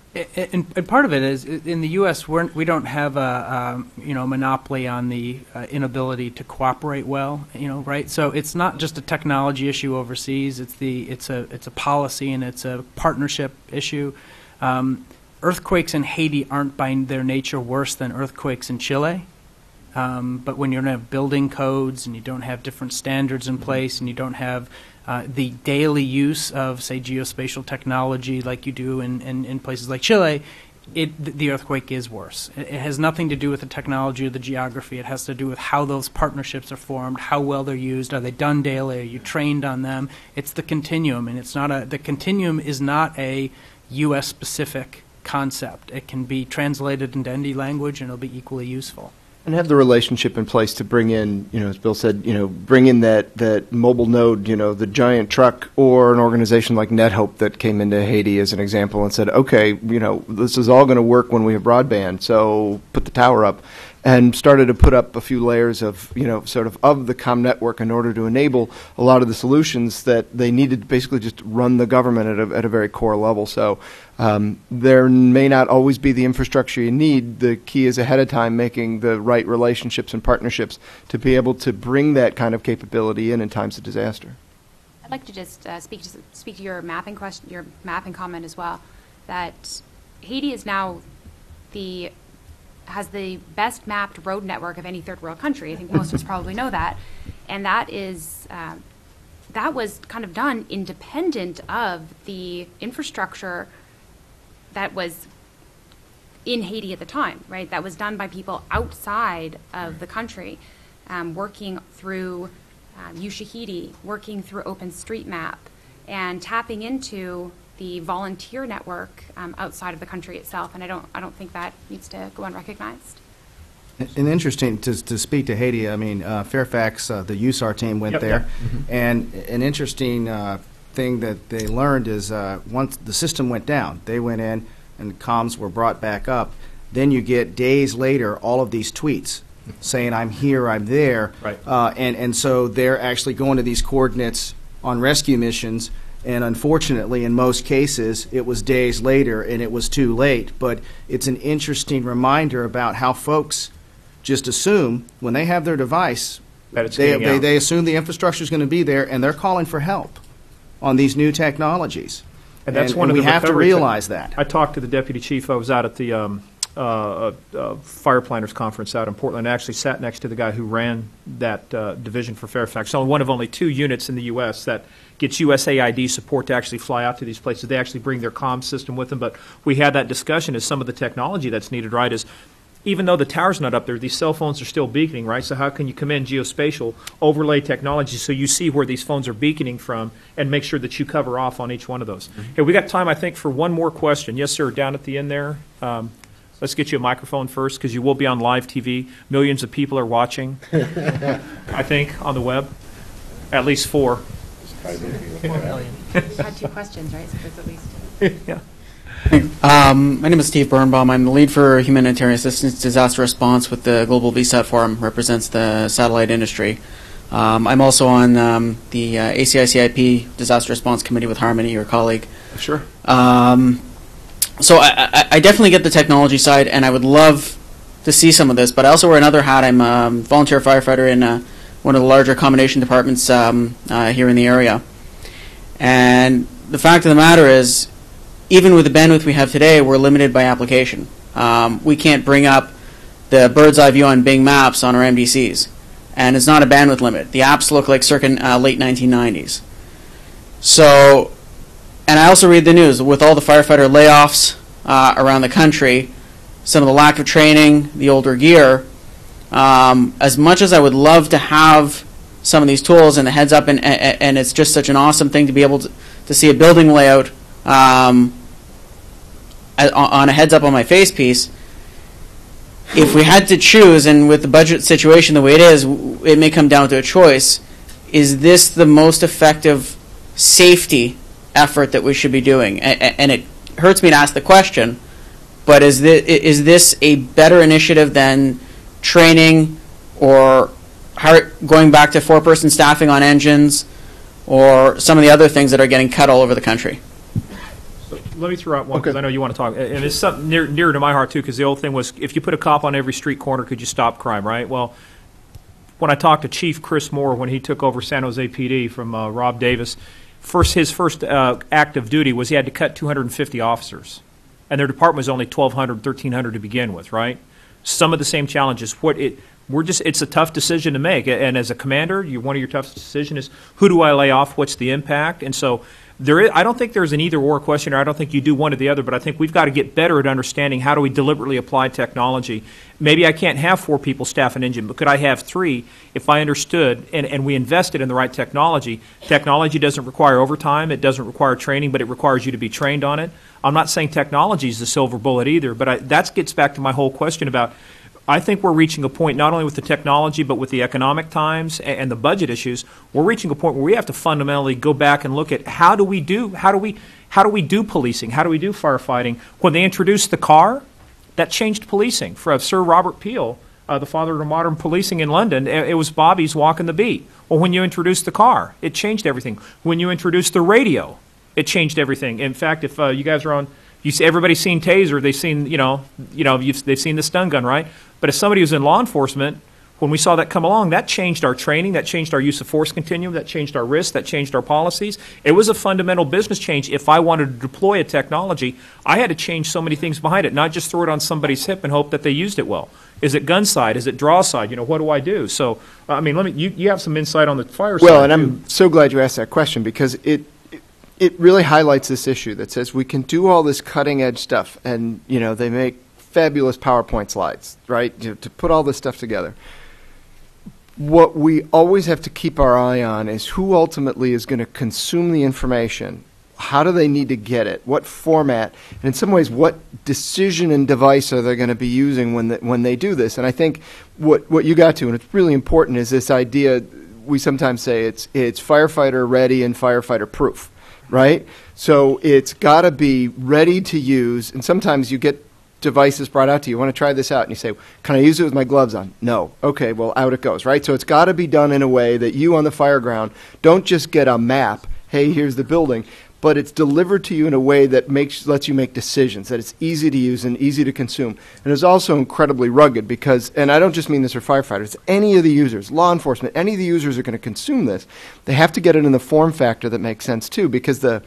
And part of it is in the U.S. we don't have a monopoly on the inability to cooperate well, right? So it's not just a technology issue overseas. It's a policy and it's a partnership issue. Earthquakes in Haiti aren't by their nature worse than earthquakes in Chile, but when you don't have building codes and you don't have different standards in place and you don't have the daily use of, say, geospatial technology like you do in places like Chile, the earthquake is worse. It has nothing to do with the technology or the geography. It has to do with how those partnerships are formed, how well they're used, are they done daily, are you trained on them? It's the continuum, and it's not the continuum is not a U.S.-specific concept. It can be translated into any language and it'll be equally useful. And have the relationship in place to bring in, as Bill said, bring in that mobile node, the giant truck, or an organization like NetHope that came into Haiti as an example and said, okay, this is all going to work when we have broadband, so put the tower up, and started to put up a few layers of, sort of the comm network in order to enable a lot of the solutions that they needed to basically just run the government at a very core level. So there may not always be the infrastructure you need. The key is ahead of time making the right relationships and partnerships to be able to bring that kind of capability in times of disaster. I'd like to just speak to your mapping question, your mapping comment as well. That Haiti is now the has the best mapped road network of any third world country. I think most of us probably know that. And that is, that was kind of done independent of the infrastructure that was in Haiti at the time, right? That was done by people outside of the country, working through Ushahidi, working through OpenStreetMap, and tapping into the volunteer network outside of the country itself. And I don't think that needs to go unrecognized. And interesting to speak to Haiti. I mean, Fairfax, the USAR team went there, and an interesting thing that they learned is once the system went down, they went in and comms were brought back up. Then you get days later all of these tweets saying, "I'm here, I'm there," right. And so they're actually going to these coordinates on rescue missions. And unfortunately, in most cases, it was days later and it was too late. But it's an interesting reminder about how folks just assume when they have their device, they assume the infrastructure is going to be there, and they're calling for help on these new technologies. And that's one of the we have to realize that. I talked to the deputy chief. I was out at the Fire Planners Conference out in Portland. I actually sat next to the guy who ran that division for Fairfax. So one of only two units in the U.S. that gets USAID support to actually fly out to these places. They actually bring their comm system with them. But we had that discussion as some of the technology that's needed, right, is even though the tower's not up there, these cell phones are still beaconing, right? So how can you come in geospatial, overlay technology so you see where these phones are beaconing from and make sure that you cover off on each one of those? Hey, we got time, I think, for one more question. Yes, sir, down at the end there. Let's get you a microphone first because you will be on live TV. Millions of people are watching, I think, on the web. At least 4 million. I had two questions, right? So there's at least two. Yeah. My name is Steve Birnbaum. I'm the lead for humanitarian assistance disaster response with the Global VSAT Forum, represents the satellite industry. I'm also on the ACICIP disaster response committee with Harmony, your colleague. Sure. So I definitely get the technology side, and I would love to see some of this, but I also wear another hat. I'm a volunteer firefighter in one of the larger accommodation departments here in the area. And the fact of the matter is, even with the bandwidth we have today, we're limited by application. We can't bring up the bird's eye view on Bing Maps on our MDCs. And it's not a bandwidth limit. The apps look like circa late 1990s. So, and I also read the news with all the firefighter layoffs around the country, some of the lack of training, the older gear. As much as I would love to have some of these tools and the heads up, and it's just such an awesome thing to be able to see a building layout on a heads up on my face piece, if we had to choose, and with the budget situation the way it is, it may come down to a choice. Is this the most effective safety effort that we should be doing? And it hurts me to ask the question, but is this a better initiative than training or going back to four-person staffing on engines or some of the other things that are getting cut all over the country? Let me throw out one because I know you want to talk. And it's something near to my heart, too, because the old thing was, if you put a cop on every street corner, could you stop crime, right? Well, when I talked to Chief Chris Moore when he took over San Jose PD from Rob Davis, his first act of duty was he had to cut 250 officers. And their department was only 1,200, 1,300 to begin with, right? Some of the same challenges. It's a tough decision to make. And as a commander, one of your toughest decisions is, who do I lay off? What's the impact? And so I don't think there's an either-or question, or I don't think you do one or the other, but I think we've got to get better at understanding how do we deliberately apply technology. Maybe I can't have 4 people staff an engine, but could I have 3 if I understood and we invested in the right technology? Technology doesn't require overtime. It doesn't require training, but it requires you to be trained on it. I'm not saying technology is the silver bullet either, but that gets back to my whole question about, I think we're reaching a point not only with the technology but with the economic times and the budget issues. We're reaching a point where we have to fundamentally go back and look at how do we do policing, how do we do firefighting. When they introduced the car, that changed policing. For Sir Robert Peel, the father of modern policing in London, it was Bobby's walking the beat. Well, when you introduced the car, it changed everything. When you introduced the radio, it changed everything. In fact, if you guys are on. You see, everybody's seen Taser. They've seen the stun gun, right? But if somebody was in law enforcement, when we saw that come along, that changed our training, that changed our use of force continuum, that changed our risk, that changed our policies. It was a fundamental business change. If I wanted to deploy a technology, I had to change so many things behind it, not just throw it on somebody's hip and hope that they used it well. Is it gun side? Is it draw side? You know, what do I do? So, I mean, let me. You have some insight on the fire side. Well, and too. I'm so glad you asked that question, because it really highlights this issue that says we can do all this cutting edge stuff, and you know they make fabulous PowerPoint slides, right? You know, to put all this stuff together. What we always have to keep our eye on is who ultimately is going to consume the information. How do they need to get it? What format? And in some ways, what decision and device are they going to be using when they do this? And I think what you got to, and it's really important, is this idea we sometimes say it's firefighter ready and firefighter proof, right? So it's got to be ready to use. And sometimes you get devices brought out to you. You want to try this out, and you say, can I use it with my gloves on? No. Okay, well, out it goes, right? So it's got to be done in a way that you on the fire ground don't just get a map, hey, here's the building, but it's delivered to you in a way that lets you make decisions, that it's easy to use and easy to consume. And it's also incredibly rugged because, and I don't just mean this for firefighters, any of the users, law enforcement, any of the users are going to consume this. They have to get it in the form factor that makes sense too, because the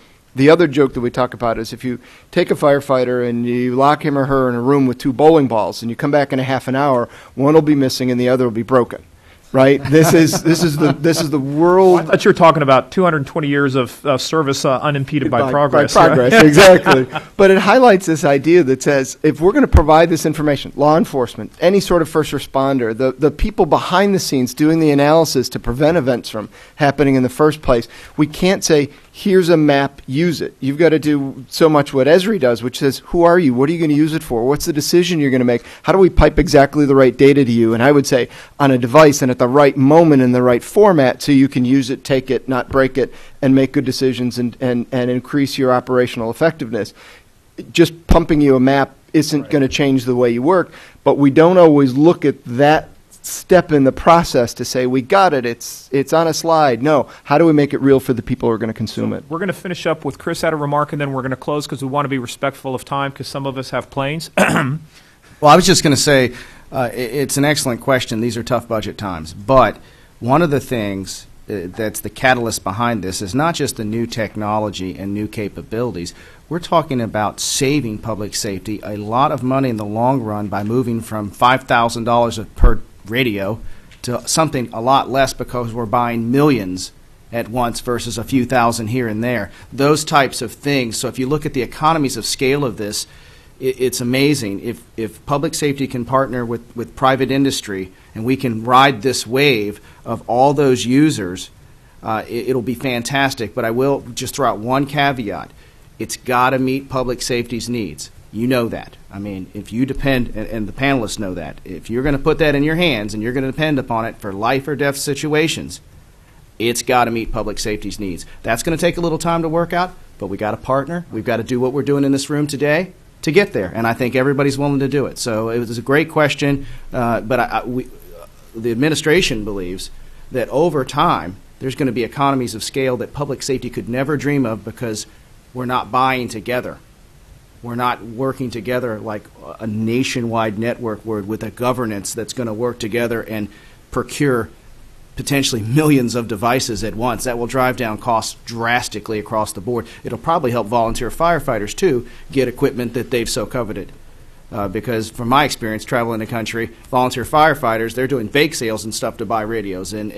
other joke that we talk about is if you take a firefighter and you lock him or her in a room with two bowling balls and you come back in a half an hour, one will be missing and the other will be broken. Right. This is the world. I thought you were talking about 220 years of service unimpeded by progress. By progress, right? Exactly. But it highlights this idea that says if we're going to provide this information, law enforcement, any sort of first responder, the people behind the scenes doing the analysis to prevent events from happening in the first place, we can't say here's a map, use it. You've got to do so much what Esri does, which says who are you? What are you going to use it for? What's the decision you're going to make? How do we pipe exactly the right data to you? And I would say on a device and at the right moment in the right format so you can use it, take it, not break it, and make good decisions and increase your operational effectiveness. Just pumping you a map isn't right. Going to change the way you work, but we don't always look at that step in the process to say, we got it, it's on a slide. No, how do we make it real for the people who are going to consume it? We're going to finish up with Chris had a remark, and then we're going to close because we want to be respectful of time because some of us have planes. Well, I was just going to say, it's an excellent question. These are tough budget times. But one of the things that's the catalyst behind this is not just the new technology and new capabilities. We're talking about saving public safety a lot of money in the long run by moving from $5,000 per radio to something a lot less because we're buying millions at once versus a few thousand here and there. Those types of things. So if you look at the economies of scale of this, it's amazing. If public safety can partner with private industry and we can ride this wave of all those users, it'll be fantastic. But I will just throw out one caveat. It's got to meet public safety's needs. You know that. I mean, if you depend, and the panelists know that, if you're going to put that in your hands and you're going to depend upon it for life or death situations, it's got to meet public safety's needs. That's going to take a little time to work out, but we got to partner. We've got to do what we're doing in this room today to get there, and I think everybody's willing to do it. So it was a great question, but the administration believes that over time there's going to be economies of scale that public safety could never dream of because we're not buying together. We're not working together like a nationwide network with a governance that's going to work together and procure potentially millions of devices at once. That will drive down costs drastically across the board. It'll probably help volunteer firefighters, too, get equipment that they've so coveted. Because from my experience traveling the country, volunteer firefighters, they're doing bake sales and stuff to buy radios, and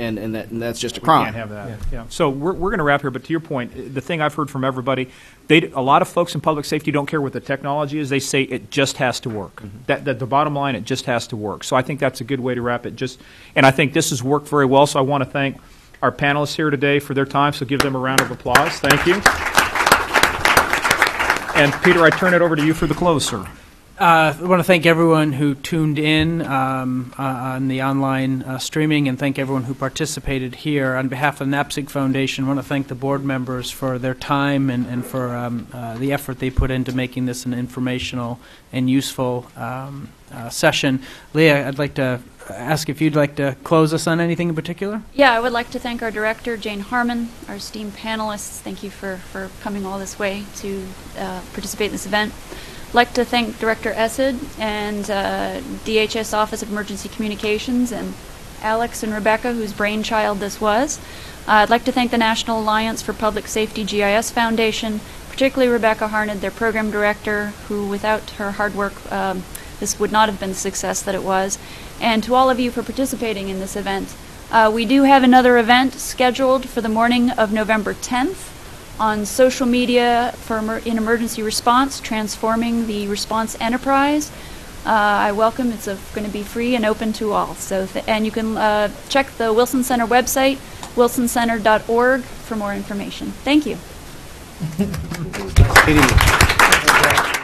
that's just a crime. We can't have that. Yeah. Yeah. So we're going to wrap here, but to your point, the thing I've heard from everybody, a lot of folks in public safety don't care what the technology is. They say it just has to work. Mm-hmm. That the bottom line, it just has to work. So I think that's a good way to wrap it. And I think this has worked very well, so I want to thank our panelists here today for their time, so give them a round of applause. Thank you. And, Peter, I turn it over to you for the close, sir. I want to thank everyone who tuned in on the online streaming and thank everyone who participated here. On behalf of the NAPSIG Foundation, I want to thank the board members for their time and for the effort they put into making this an informational and useful session. Leah, I'd like to ask if you'd like to close us on anything in particular? Yeah, I would like to thank our director, Jane Harman, our esteemed panelists. Thank you for coming all this way to participate in this event. I'd like to thank Director Essid and DHS Office of Emergency Communications and Alex and Rebecca, whose brainchild this was. I'd like to thank the National Alliance for Public Safety GIS Foundation, particularly Rebecca Harned, their program director, who without her hard work this would not have been the success that it was, and to all of you for participating in this event. We do have another event scheduled for the morning of November 10th on social media for emergency response, transforming the response enterprise. I welcome, it's going to be free and open to all. So, and you can check the Wilson Center website, wilsoncenter.org, for more information. Thank you.